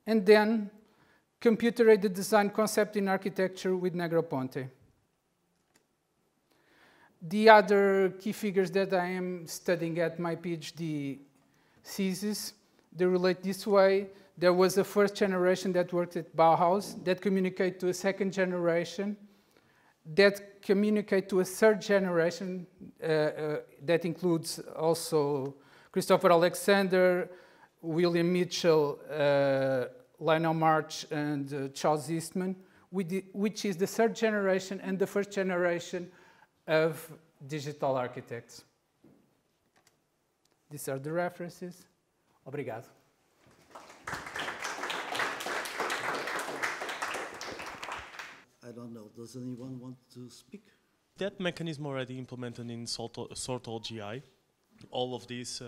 and then computer-aided design concept in architecture with Negroponte. The other key figures that I am studying at my PhD thesis, they relate this way. There was a first generation that worked at Bauhaus that communicated to a second generation that communicate to a third generation that includes also Christopher Alexander, William Mitchell, Lionel March, and Charles Eastman, which is the third generation and the first generation of digital architects. These are the references. Obrigado. I don't know, does anyone want to speak? That mechanism already implemented in SortAllGI. All of these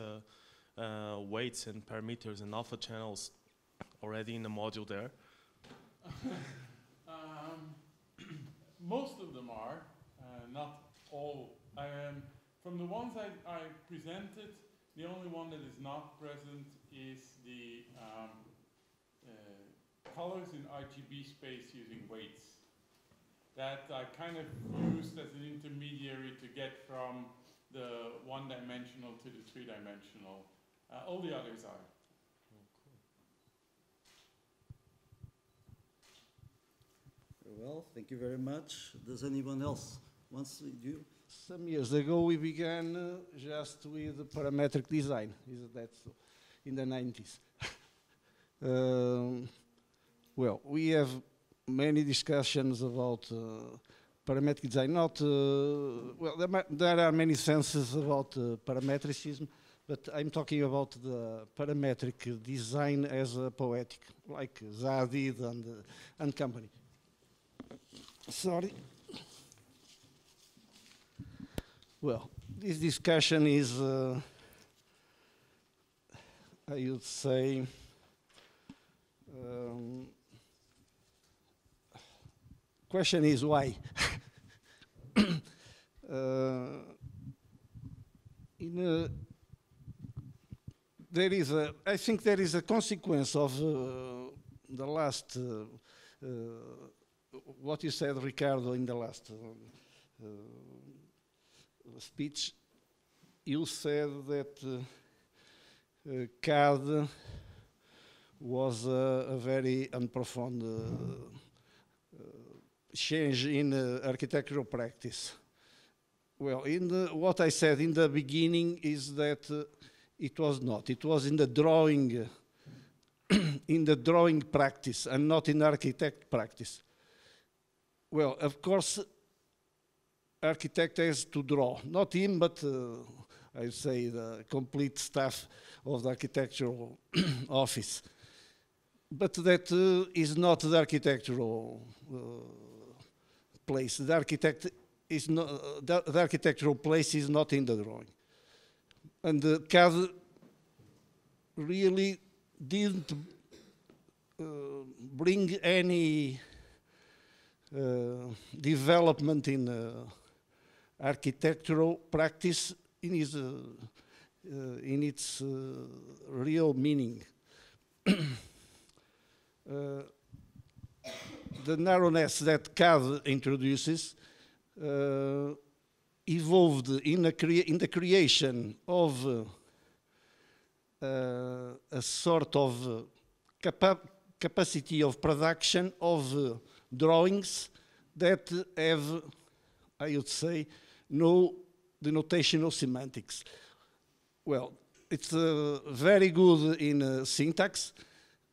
weights and parameters and alpha channels already in the module there. Most of them are, not all. From the ones I presented, the only one that is not present is the colors in RGB space using weights. That I kind of used as an intermediary to get from the one-dimensional to the three-dimensional. All the others are. Oh, cool. Very well, thank you very much. Does anyone else want to do? Some years ago we began just with parametric design. Isn't that so? In the 90s. Well, we have many discussions about parametric design. Not well, there are many senses about parametricism, but I'm talking about the parametric design as a poetic, like Zadid and company. Sorry. Well, this discussion is, I would say. Question is why. There is a. I think there is a consequence of the last. What you said, Ricardo, in the last speech, you said that CAD was a very and profound change in architectural practice. Well, in what I said in the beginning is that it was not. It was in the drawing, in the drawing practice, and not in architect practice. Well, of course, architect has to draw. Not him, but I say the complete staff of the architectural office. But that is not the architectural place. The architect is not, the architectural place is not in the drawing. And CAD really didn't bring any development in architectural practice in its real meaning. The narrowness that CAD introduces evolved in the creation of a sort of capacity of production of drawings that have, I would say, no denotational semantics. Well, it's very good in syntax,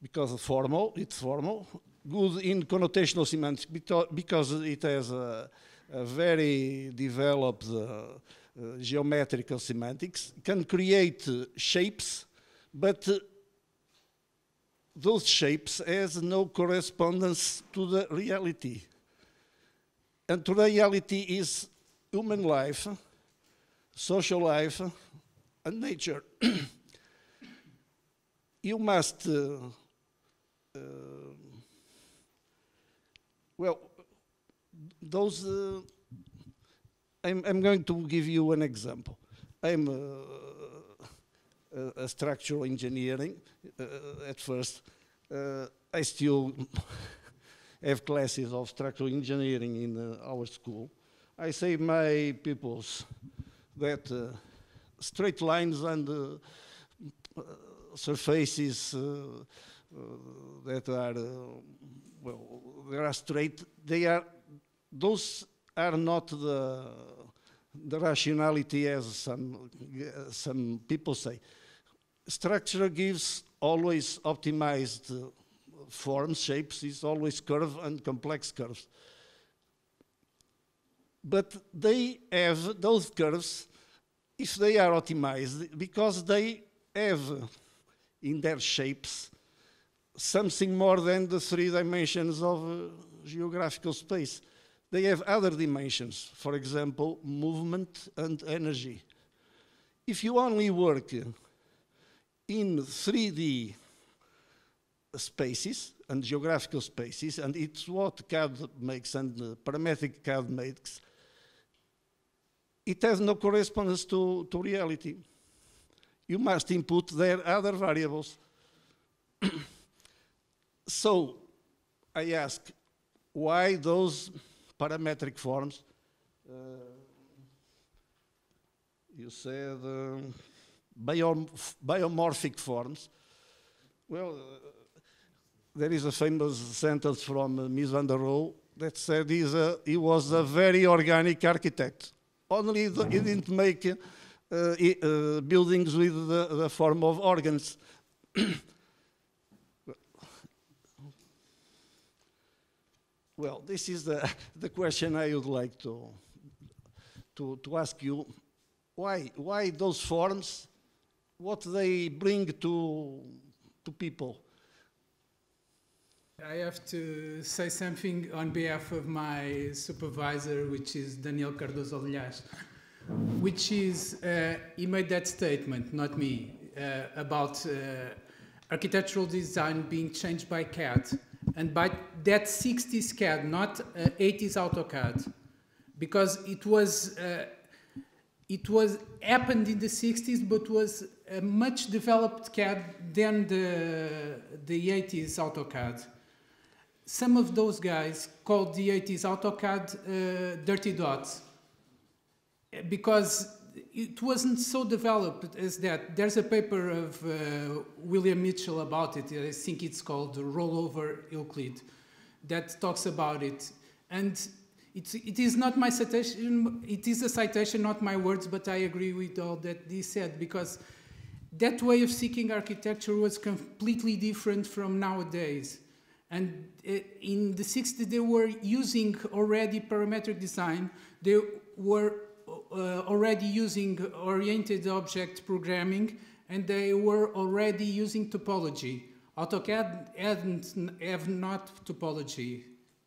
because formal, it's formal. Good in connotational semantics, because it has a very developed geometrical semantics, can create shapes, but those shapes has no correspondence to the reality. And to the reality is human life, social life, and nature. You must, well, those, I'm going to give you an example. I'm a structural engineering at first. I still have classes of structural engineering in our school. I say my pupils that straight lines and surfaces that are, well, they are straight, they are, those are not the rationality as some people say. Structure gives always optimized forms, shapes, is always curve and complex curves. But they have those curves, if they are optimized, because they have in their shapes something more than the 3 dimensions of geographical space. They have other dimensions, for example, movement and energy. If you only work in 3D spaces and geographical spaces, and it's what CAD makes and parametric CAD makes, it has no correspondence to reality. You must input there other variables. So I ask, why those parametric forms? You said biomorphic forms. Well, there is a famous sentence from Mies van der Rohe that said he was a very organic architect. Only he didn't make buildings with the form of organs. Well, this is the question I would like to ask you. Why those forms? What they bring to people? I have to say something on behalf of my supervisor, which is Daniel Cardoso Lilhas, which is, he made that statement, not me, about architectural design being changed by CAD. And by that 60s CAD, not 80s AutoCAD, because it happened in the 60s, but was a much developed CAD than the 80s AutoCAD. Some of those guys called the 80s AutoCAD dirty dots, because it wasn't so developed as that. There's a paper of William Mitchell about it. I think it's called Rollover Euclid that talks about it. And it is not my citation. It is a citation, not my words, but I agree with all that he said, because that way of seeking architecture was completely different from nowadays. And in the 60s, they were using already parametric design. They were already using oriented object programming, and they were already using topology. AutoCAD have not topology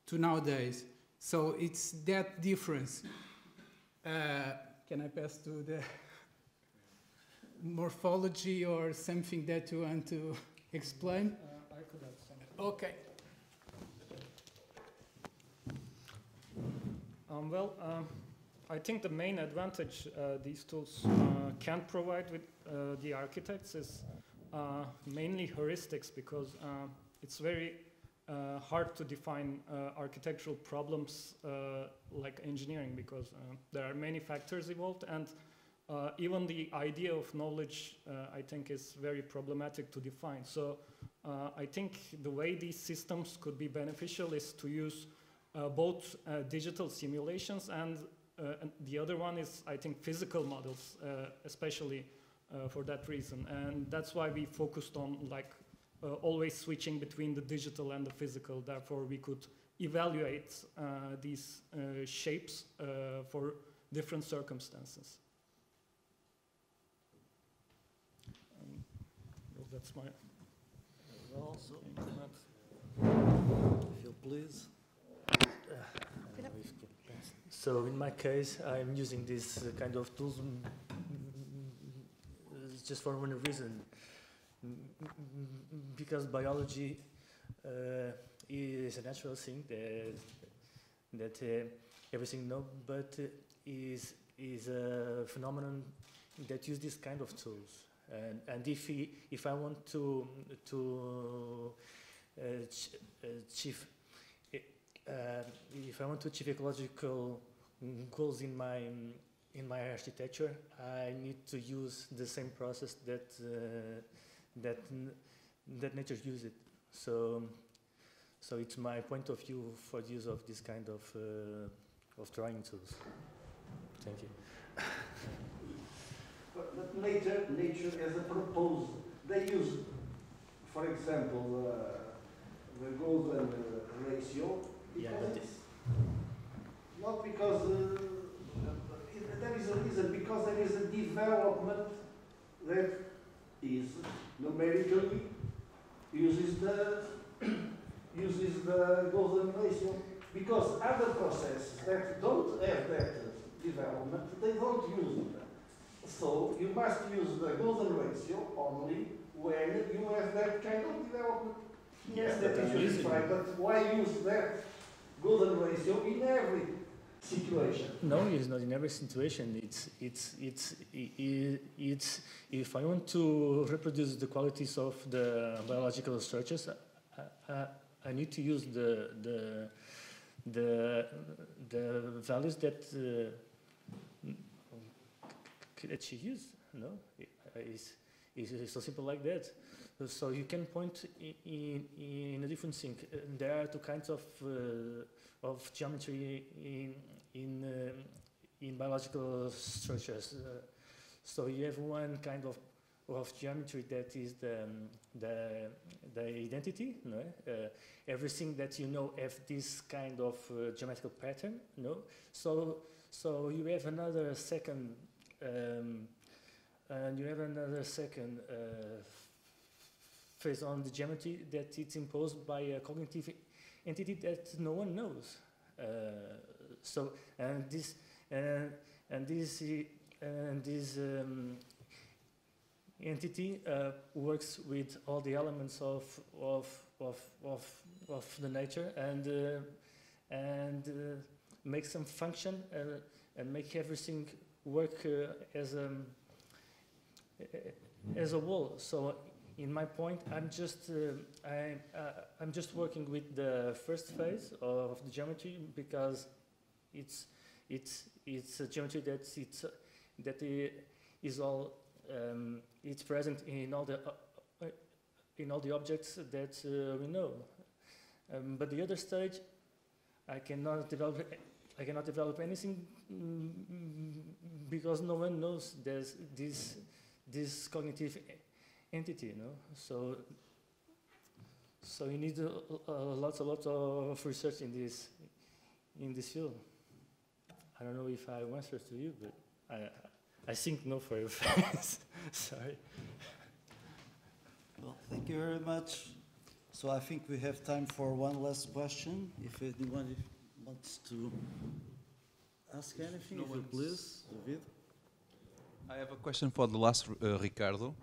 to nowadays. So it's that difference. Can I pass to the morphology or something that you want to explain? I could add something. Okay. I think the main advantage these tools can provide with the architects is mainly heuristics, because it's very hard to define architectural problems like engineering, because there are many factors involved, and even the idea of knowledge, I think, is very problematic to define. So I think the way these systems could be beneficial is to use both digital simulations and the other one is, I think, physical models, especially for that reason. And that's why we focused on always switching between the digital and the physical. Therefore, we could evaluate these shapes for different circumstances. Well, that's my... Also, if you please. So in my case, I'm using this kind of tools just for one reason, because biology is a natural thing that everything knows, but is a phenomenon that uses this kind of tools. And if I want to achieve ecological goals in my architecture, I need to use the same process that nature uses. So it's my point of view for the use of this kind of drawing tools. Thank you. But later, nature as a proposal. They use, for example, the golden ratio. Yeah, not because there is a reason, because there is a development that is numerically uses the golden ratio, because other processes that don't have that development, they don't use it. So you must use the golden ratio only when you have that kind of development. Yes, that is fine, but why use that golden ratio in every situation? No, it's not in every situation. It's if I want to reproduce the qualities of the biological structures, I need to use the values that. That she used, no? It's so simple like that. So you can point in a different thing. There are two kinds of geometry in biological structures. So you have one kind of geometry that is the identity. No? Everything that you know have this kind of geometrical pattern. No? So you have another second. And you have another second phase on the geometry that it's imposed by a cognitive entity that no one knows. So this entity works with all the elements of the nature and make some function and make everything work as a whole. So, in my point, I'm just working with the first phase of the geometry because it's It's a geometry that's it's present in all the objects that we know. But the other stage, I cannot develop anything because no one knows there's this cognitive entity, you know. So you need a lot of research in this field. I don't know if I answered to you, but I think no for your friends. Sorry. Well, thank you very much. So I think we have time for one last question. If anyone wants to ask anything, no one, please. David. I have a question for the last Ricardo.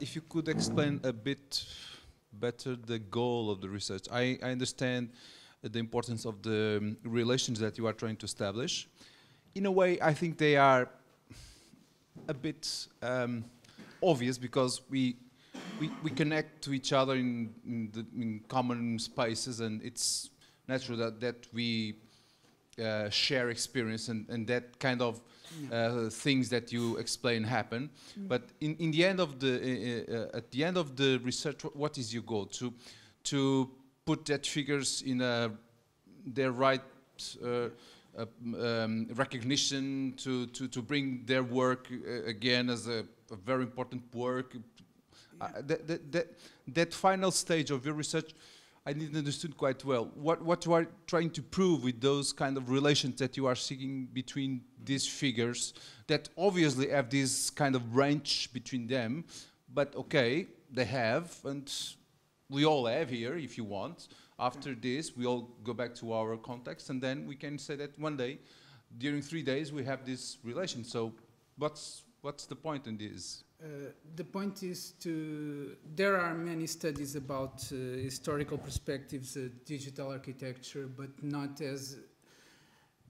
If you could explain a bit better the goal of the research. I understand the importance of the relations that you are trying to establish. In a way, I think they are a bit obvious because we connect to each other in common spaces, and it's natural that we share experience and that kind of things that you explain happen. Mm. But in the end of the at the end of the research, what is your goal? To put that figures in their right recognition, to bring their work again as a very important work. Yeah. That final stage of your research, I didn't understand quite well. What you are trying to prove with those kind of relations that you are seeking between these figures that obviously have this kind of branch between them, but okay, they have, and we all have here, if you want. After this, we all go back to our context, and then we can say that one day, during 3 days, we have this relation. So what's the point in this? The point is there are many studies about historical perspectives, digital architecture, but not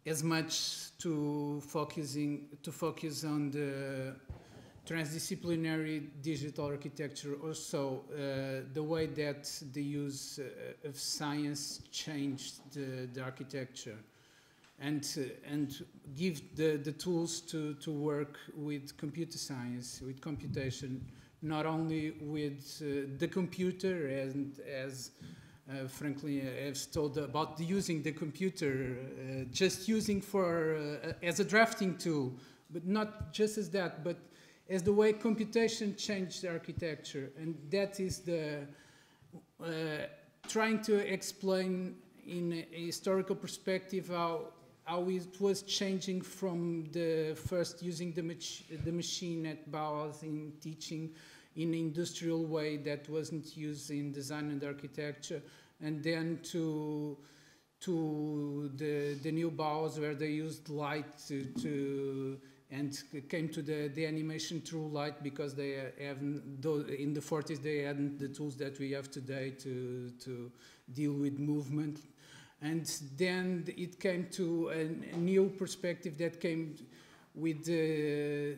as much to focus on the transdisciplinary digital architecture. Also, the way that the use of science changed the architecture, and give the tools to work with computer science, with computation, not only with the computer, and as frankly I've told about using the computer, just using for as a drafting tool, but not just as that, but as the way computation changed the architecture. And that is the trying to explain in a historical perspective how it was changing from the first using the machine at Bauhaus in teaching in an industrial way that wasn't used in design and architecture, and then to the new Bauhaus where they used light and came to the animation through light, because they haven't, in the 40s they hadn't the tools that we have today to deal with movement. And then it came to a new perspective that came with the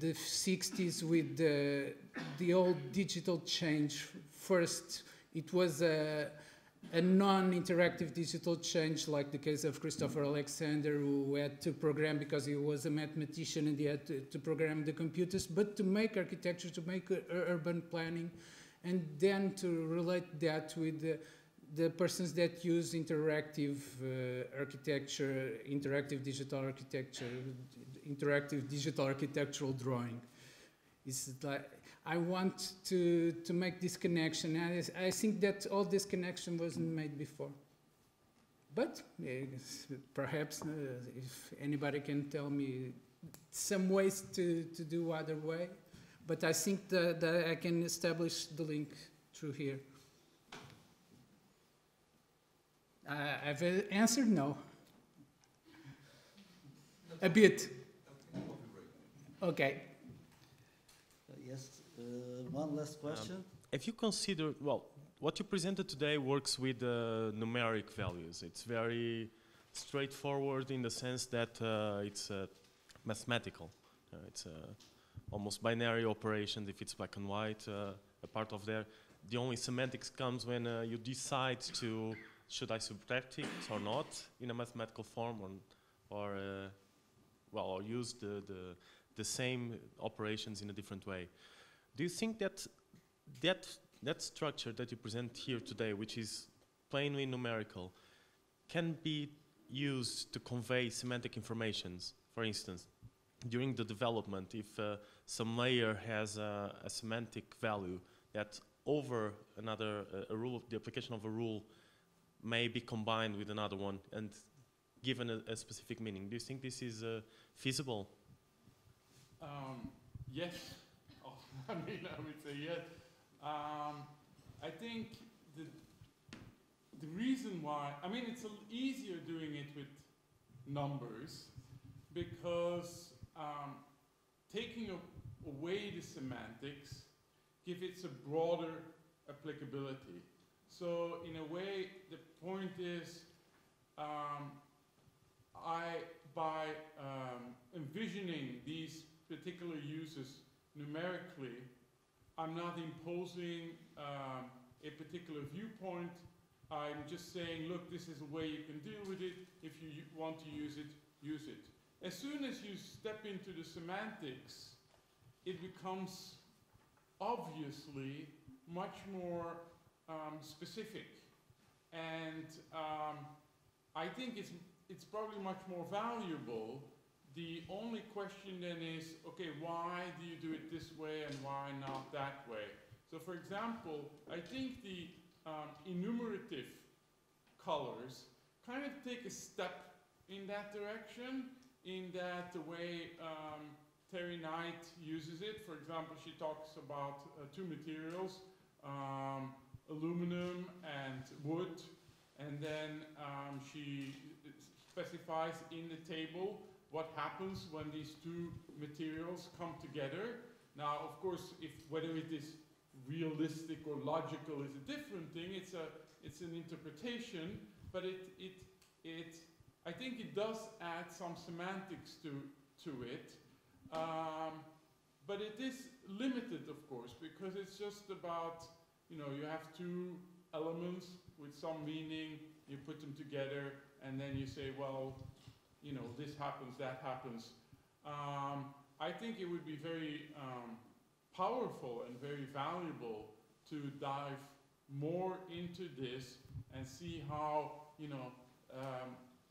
60s, with the old digital change. First, it was a non-interactive digital change, like the case of Christopher Alexander, who had to program because he was a mathematician, and he had to program the computers, but to make architecture, to make urban planning, and then to relate that with the persons that use interactive architecture, interactive digital architecture, interactive digital architectural drawing. It's like, I want to make this connection, and I think that all this connection wasn't made before. But perhaps if anybody can tell me some ways to do other way, but I think that I can establish the link through here. I've answered no. A bit. Okay. Yes. One last question. If you consider, well, what you presented today works with numeric values. It's very straightforward in the sense that it's mathematical. It's almost binary operations if it's black and white. A part of there, the only semantics comes when you decide to should I subtract it or not in a mathematical form, or use the same operations in a different way? Do you think that that structure that you present here today, which is plainly numerical, can be used to convey semantic informations? For instance, during the development, if some layer has a semantic value that over another a rule, the application of a rule may be combined with another one and given a specific meaning. Do you think this is feasible? Yes. Oh, I mean, I would say yes. I think the reason why, I mean, it's easier doing it with numbers because taking away the semantics gives it a broader applicability. So in a way, the point is, by envisioning these particular uses numerically, I'm not imposing a particular viewpoint. I'm just saying, look, this is a way you can deal with it. If you want to use it, use it. As soon as you step into the semantics, it becomes obviously much more specific. And I think it's probably much more valuable. The only question then is, okay, why do you do it this way and why not that way? So for example, I think the enumerative colors kind of take a step in that direction, in that the way Terry Knight uses it. For example, she talks about two materials, aluminum and wood, and then she specifies in the table what happens when these two materials come together. Now, of course, whether it is realistic or logical is a different thing. It's an interpretation, but I think it does add some semantics to it. But it is limited, of course, because it's just about, you know, you have two elements with some meaning, you put them together, and then you say, well, you know, this happens, that happens. I think it would be very powerful and very valuable to dive more into this and see how, you know,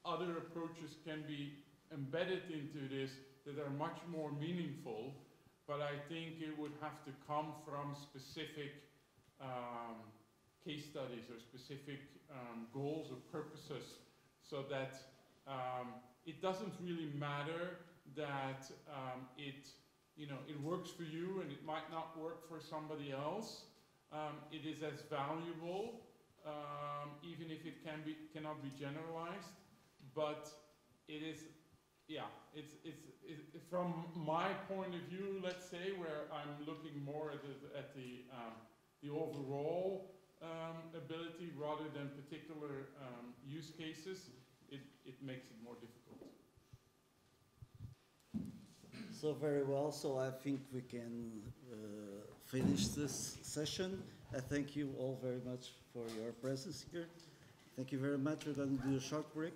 other approaches can be embedded into this that are much more meaningful. But I think it would have to come from specific case studies or specific goals or purposes, so that it doesn't really matter that it works for you and it might not work for somebody else. It is as valuable, even if it cannot be generalized. But it is, yeah. It's from my point of view, let's say, where I'm looking more at the overall ability rather than particular use cases. It makes it more difficult. So very well, so I think we can finish this session. I thank you all very much for your presence here. Thank you very much. We're going to do a short break.